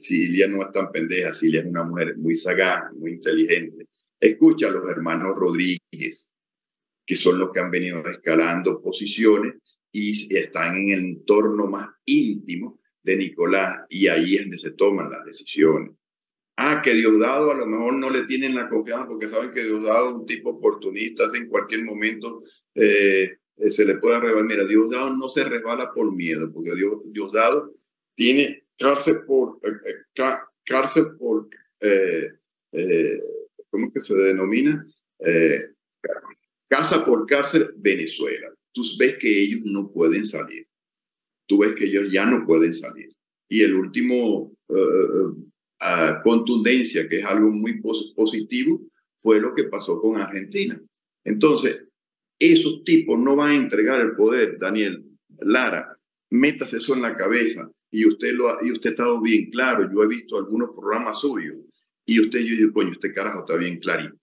Cilia no es tan pendeja, Cilia es una mujer muy sagaz, muy inteligente. Escucha a los hermanos Rodríguez, que son los que han venido escalando posiciones y están en el entorno más íntimo de Nicolás, y ahí es donde se toman las decisiones. Ah, que Diosdado a lo mejor no le tienen la confianza porque saben que Diosdado es un tipo oportunista, en cualquier momento eh, eh, se le puede resbalar. Mira, Diosdado no se resbala por miedo, porque Dios, Diosdado tiene cárcel por, eh, cárcel por eh, eh, ¿cómo es que se denomina? Eh, casa por cárcel Venezuela. Tú ves que ellos no pueden salir. Tú ves que ellos ya no pueden salir. Y el último uh, uh, contundencia, que es algo muy positivo, fue lo que pasó con Argentina. Entonces, esos tipos no van a entregar el poder, Daniel Lara. Métase eso en la cabeza. Y usted, lo ha, y usted ha estado bien claro. Yo he visto algunos programas suyos. Y usted, yo digo, coño, este carajo está bien clarito.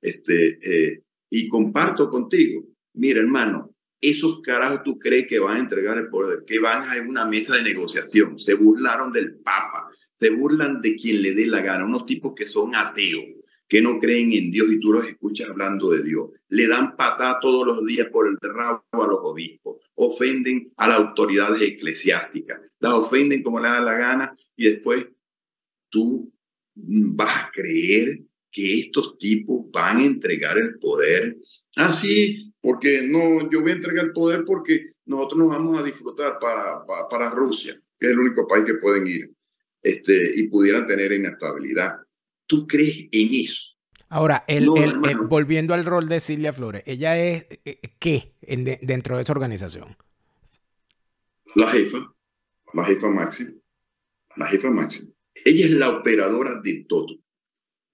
Este, eh, y comparto contigo. Mira, hermano. Esos carajos tú crees que van a entregar el poder, que van a una mesa de negociación. Se burlaron del Papa, se burlan de quien le dé la gana. Unos tipos que son ateos, que no creen en Dios y tú los escuchas hablando de Dios. Le dan patada todos los días por el rabo a los obispos. Ofenden a las autoridades eclesiásticas. Las ofenden como le da la gana y después tú vas a creer que estos tipos van a entregar el poder. Así. Porque no, yo voy a entregar el poder porque nosotros nos vamos a disfrutar para, para, para Rusia, que es el único país que pueden ir este, y pudieran tener inestabilidad. ¿Tú crees en eso? Ahora, el, no, el, el, volviendo al rol de Cilia Flores, ¿ella es eh, qué en, de, dentro de esa organización? La jefa, la jefa máxima, la jefa máxima. Ella es la operadora de todo,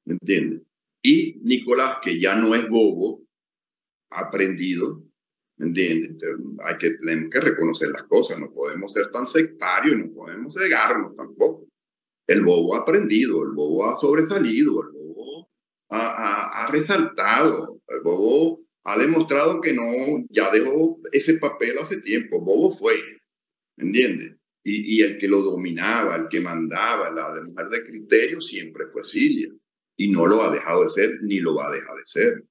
¿me entiendes? Y Nicolás, que ya no es bobo, aprendido, ¿me entiendes? Hay que, tenemos que reconocer las cosas, no podemos ser tan sectarios, no podemos cegarnos tampoco. El bobo ha aprendido, el bobo ha sobresalido, el bobo ha, ha, ha resaltado, el bobo ha demostrado que no, ya dejó ese papel hace tiempo, el bobo fue, ¿me entiendes? Y, y el que lo dominaba, el que mandaba, la de mujer de criterio siempre fue Cilia, y no lo ha dejado de ser, ni lo va a dejar de ser,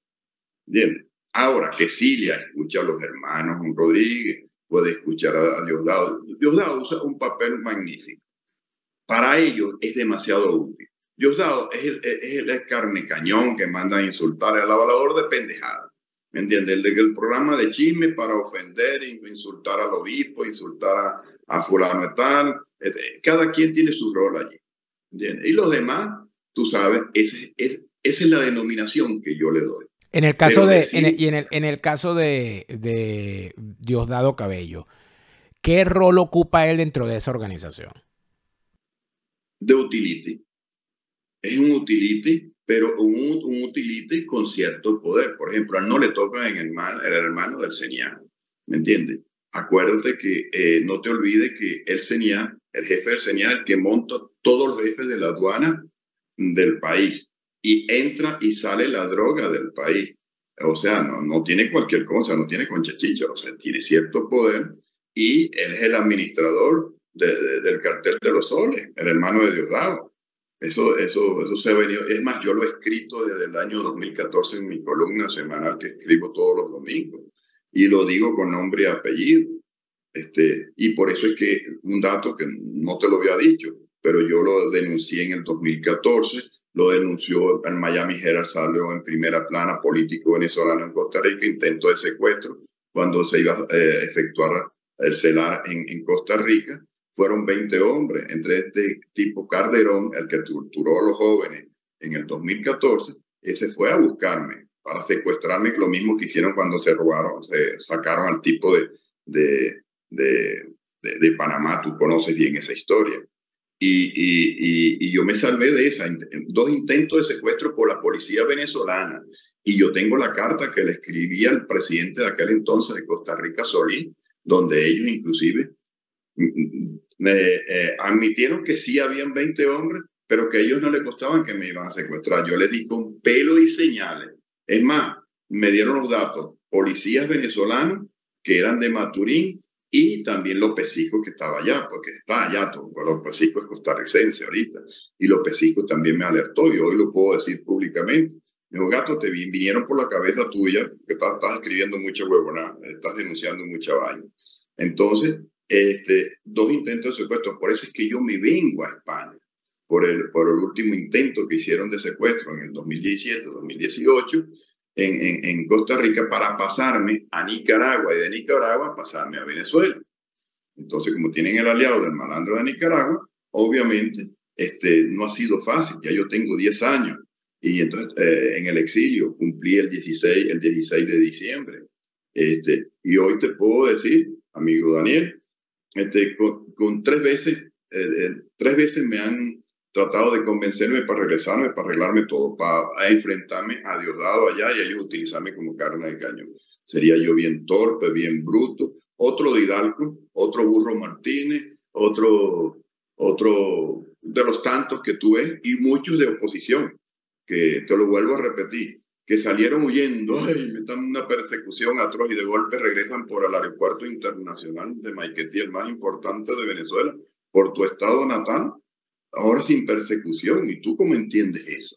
¿me entiendes? Ahora que Cilia escucha a los hermanos Rodríguez, puede escuchar a Diosdado. Diosdado usa un papel magnífico. Para ellos es demasiado útil. Diosdado es el, es el carne cañón que manda a insultar al avalador de pendejada. ¿Me entiendes? El, el programa de chisme para ofender, insultar al obispo, insultar a, a fulano y tal. Cada quien tiene su rol allí. ¿Entiendes? Y los demás, tú sabes, esa es, esa es la denominación que yo le doy. En el caso de, sí. en el, y en el, en el caso de, de Diosdado Cabello, ¿qué rol ocupa él dentro de esa organización? De utility. Es un utility, pero un, un utility con cierto poder. Por ejemplo, a él no le toca en el, man, el hermano del CENIA, ¿me entiendes? Acuérdate que eh, no te olvides que el CENIA, el jefe del CENIA, el que monta todos los jefes de la aduana del país. Y entra y sale la droga del país. O sea, no, no tiene cualquier cosa, no tiene concha chicha, o sea, tiene cierto poder y él es el administrador de, de, del cartel de los soles, el hermano de Diosdado. Eso, eso, eso se ha venido. Es más, yo lo he escrito desde el año dos mil catorce en mi columna semanal que escribo todos los domingos y lo digo con nombre y apellido. Este, y por eso es que un dato que no te lo había dicho, pero yo lo denuncié en el dos mil catorce. Lo denunció en Miami Herald, salió en primera plana, político venezolano en Costa Rica, intento de secuestro cuando se iba a eh, efectuar el celar en, en Costa Rica. Fueron veinte hombres, entre este tipo Calderón, el que torturó a los jóvenes en el dos mil catorce, ese fue a buscarme para secuestrarme, lo mismo que hicieron cuando se robaron, se sacaron al tipo de, de, de, de, de Panamá, tú conoces bien esa historia. Y, y, y, y yo me salvé de esa, dos intentos de secuestro por la policía venezolana. Y yo tengo la carta que le escribía al presidente de aquel entonces de Costa Rica, Solís, donde ellos inclusive eh, eh, admitieron que sí habían veinte hombres, pero que a ellos no les costaban que me iban a secuestrar. Yo les di con pelo y señales. Es más, me dieron los datos, policías venezolanos que eran de Maturín, y también López Sico, que estaba allá, porque está allá, López Sico es costarricense ahorita, y López Sico también me alertó, y hoy lo puedo decir públicamente. Me dijo, gato, te vinieron por la cabeza tuya, que estás, estás escribiendo mucha huevona, estás denunciando mucha vaina. Entonces, este, dos intentos de secuestro, por eso es que yo me vengo a España, por el, por el último intento que hicieron de secuestro en el dos mil diecisiete, dos mil dieciocho, en, en, en Costa Rica, para pasarme a Nicaragua y de Nicaragua pasarme a Venezuela. Entonces, como tienen el aliado del malandro de Nicaragua, obviamente este, no ha sido fácil. Ya yo tengo diez años y entonces eh, en el exilio cumplí el dieciséis, el dieciséis de diciembre. Este, y hoy te puedo decir, amigo Daniel, este, con, con tres veces, eh, tres veces me han tratado de convencerme para regresarme, para arreglarme todo, para enfrentarme a Diosdado allá y ellos utilizarme como carne de cañón. Sería yo bien torpe, bien bruto, otro de Hidalgo, otro burro Martínez, otro, otro de los tantos que tú ves, y muchos de oposición, que te lo vuelvo a repetir, que salieron huyendo, ay, me dan una persecución atroz y de golpe regresan por el aeropuerto internacional de Maiquetí, el más importante de Venezuela, por tu estado natal, ahora sin persecución. ¿Y tú cómo entiendes eso?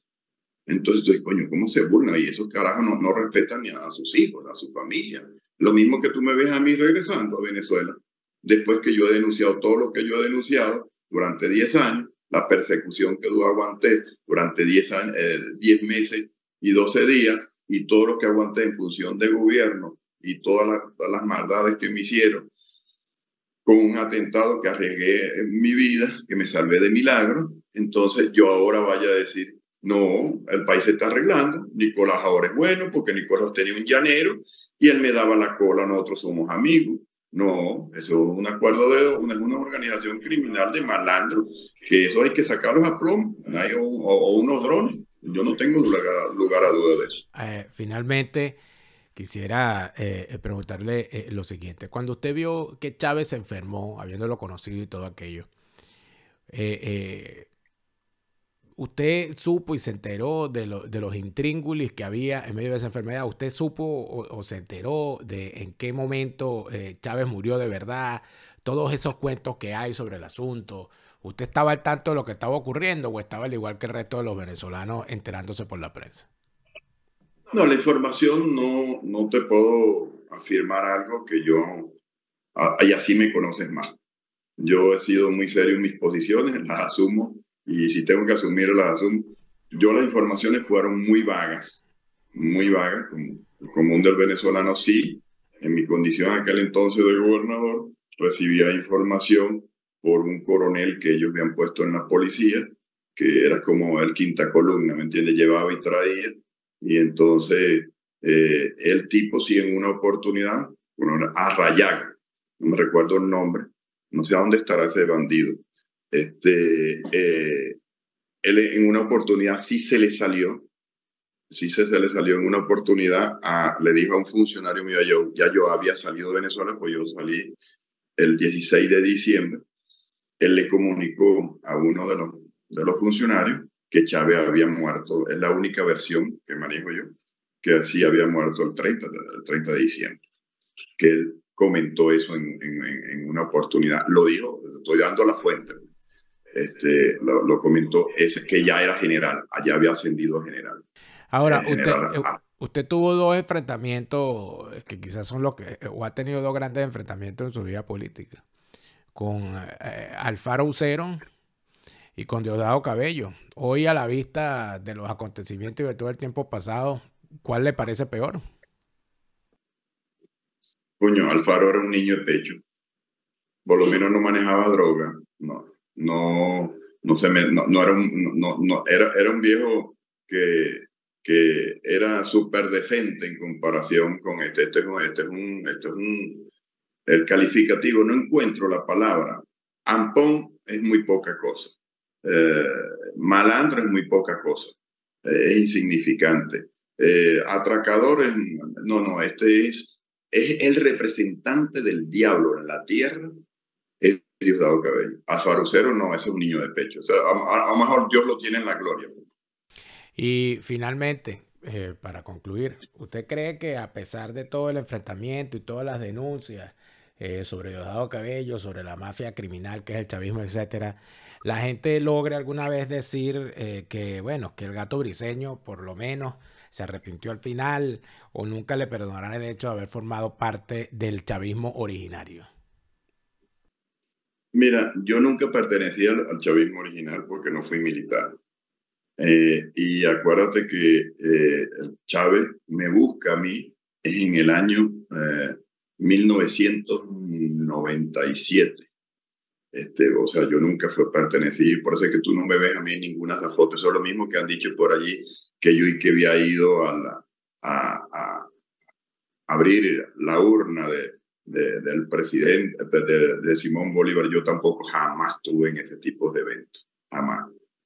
Entonces tú dices, coño, ¿cómo se burlan? Y esos carajos no, no respetan ni a, a sus hijos, a su familia. Lo mismo que tú me ves a mí regresando a Venezuela, después que yo he denunciado todo lo que yo he denunciado durante diez años, la persecución que yo aguanté durante diez años, eh, diez meses y doce días, y todo lo que aguanté en función de gobierno y todas las, todas las maldades que me hicieron, con un atentado que arriesgué en mi vida, que me salvé de milagro. Entonces yo ahora vaya a decir, no, el país se está arreglando, Nicolás ahora es bueno porque Nicolás tenía un llanero y él me daba la cola, nosotros somos amigos. No, eso es un acuerdo de una, una organización criminal de malandros, que eso hay que sacarlos a plomo, ¿no? o, o unos drones. Yo no tengo lugar a, lugar a duda de eso. Eh, finalmente, quisiera eh, preguntarle eh, lo siguiente. Cuando usted vio que Chávez se enfermó, habiéndolo conocido y todo aquello, eh, eh, ¿usted supo y se enteró de, lo, de los intríngulis que había en medio de esa enfermedad? ¿Usted supo o, o se enteró de en qué momento eh, Chávez murió de verdad? Todos esos cuentos que hay sobre el asunto. ¿Usted estaba al tanto de lo que estaba ocurriendo o estaba al igual que el resto de los venezolanos enterándose por la prensa? No, la información no, no te puedo afirmar algo que yo... Y así me conoces más. Yo he sido muy serio en mis posiciones, las asumo, y si tengo que asumirlas, las asumo. Yo las informaciones fueron muy vagas, muy vagas, como el común del venezolano. Sí, en mi condición aquel entonces de gobernador, recibía información por un coronel que ellos habían puesto en la policía, que era como el quinta columna, ¿me entiendes? Llevaba y traía, y entonces eh, el tipo sí en una oportunidad, bueno, Arrayago, no me recuerdo el nombre, no sé a dónde estará ese bandido, este, eh, él en una oportunidad sí se le salió, sí se, se le salió en una oportunidad, a, le dijo a un funcionario mío, yo, ya yo había salido de Venezuela, pues yo salí el dieciséis de diciembre, él le comunicó a uno de los, de los funcionarios que Chávez había muerto. Es la única versión que manejo yo, que así había muerto el treinta de diciembre. Que él comentó eso en, en, en una oportunidad. Lo dijo, estoy dando la fuente. Este, lo, lo comentó, ese que ya era general, allá había ascendido a general. Ahora, general, usted... A, Usted tuvo dos enfrentamientos que quizás son los que, o ha tenido dos grandes enfrentamientos en su vida política, con eh, Alfaro Ucero y con Diosdado Cabello. Hoy, a la vista de los acontecimientos y de todo el tiempo pasado, ¿cuál le parece peor? Coño, Alfaro era un niño de pecho. Por lo menos no manejaba droga. No, no, no se me, no, no era un, no, no, era, era un viejo que que era súper decente en comparación con este. Este es un, este es un, este es un, el calificativo, no encuentro la palabra. Ampón es muy poca cosa. Eh, malandro es muy poca cosa. Eh, es insignificante. Eh, atracador es, no, no, este es, es el representante del diablo en la tierra, es Diosdado Cabello. Alfaro Ucero no, ese es un niño de pecho. O sea, a, a, a lo mejor Dios lo tiene en la gloria. Y finalmente, eh, para concluir, ¿usted cree que a pesar de todo el enfrentamiento y todas las denuncias eh, sobre Diosdado Cabello, sobre la mafia criminal que es el chavismo, etcétera, la gente logre alguna vez decir eh, que, bueno, que el gato Briceño por lo menos se arrepintió al final o nunca le perdonarán el hecho de haber formado parte del chavismo originario? Mira, yo nunca pertenecí al, al chavismo original porque no fui militar. Eh, y acuérdate que eh, Chávez me busca a mí en el año eh, mil novecientos noventa y siete. Este, o sea, yo nunca fui pertenecí, por eso es que tú no me ves a mí en ninguna de las fotos. Eso es lo mismo que han dicho por allí, que yo y que había ido a, la, a, a abrir la urna de, de, del presidente, de, de, de Simón Bolívar. Yo tampoco jamás estuve en ese tipo de eventos, jamás.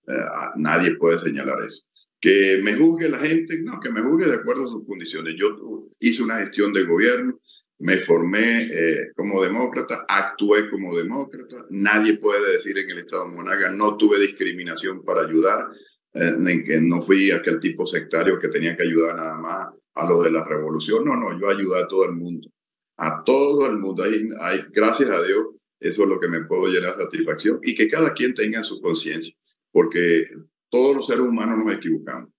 Uh, nadie puede señalar eso. Que me juzgue la gente, no, que me juzgue de acuerdo a sus condiciones. Yo hice una gestión de gobierno, me formé eh, como demócrata, actué como demócrata. Nadie puede decir en el estado de Monagas no tuve discriminación para ayudar, eh, en que no fui aquel tipo sectario que tenía que ayudar nada más a los de la revolución. No, no, yo ayudé a todo el mundo, a todo el mundo. Ahí, ahí, gracias a Dios, eso es lo que me puedo llenar de satisfacción, y que cada quien tenga su conciencia, porque todos los seres humanos nos equivocamos.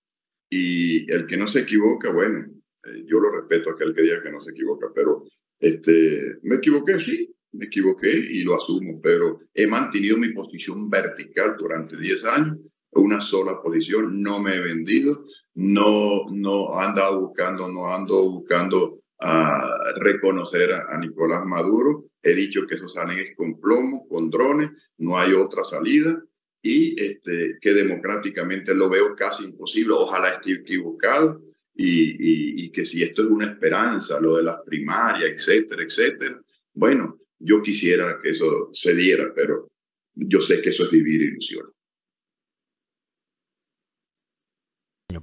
Y el que no se equivoca, bueno, eh, yo lo respeto a aquel que diga que no se equivoca, pero este, me equivoqué, sí, me equivoqué y lo asumo, pero he mantenido mi posición vertical durante diez años, una sola posición, no me he vendido, no, no ando buscando, no ando buscando a reconocer a, a Nicolás Maduro. He dicho que eso salen es con plomo, con drones, no hay otra salida. Y este, que democráticamente lo veo casi imposible, ojalá esté equivocado, y, y, y que si esto es una esperanza, lo de las primarias, etcétera, etcétera, bueno, yo quisiera que eso se diera, pero yo sé que eso es vivir ilusión.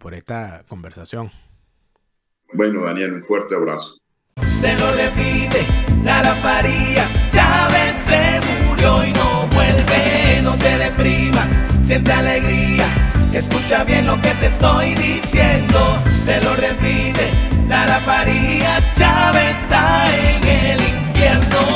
Por esta conversación. Bueno, Daniel, un fuerte abrazo. Se lo le pide Lara Farías, Chávez se murió y no vuelve. No te deprimas, siente alegría, escucha bien lo que te estoy diciendo. Te lo repite Lara Farías, Chávez está en el infierno.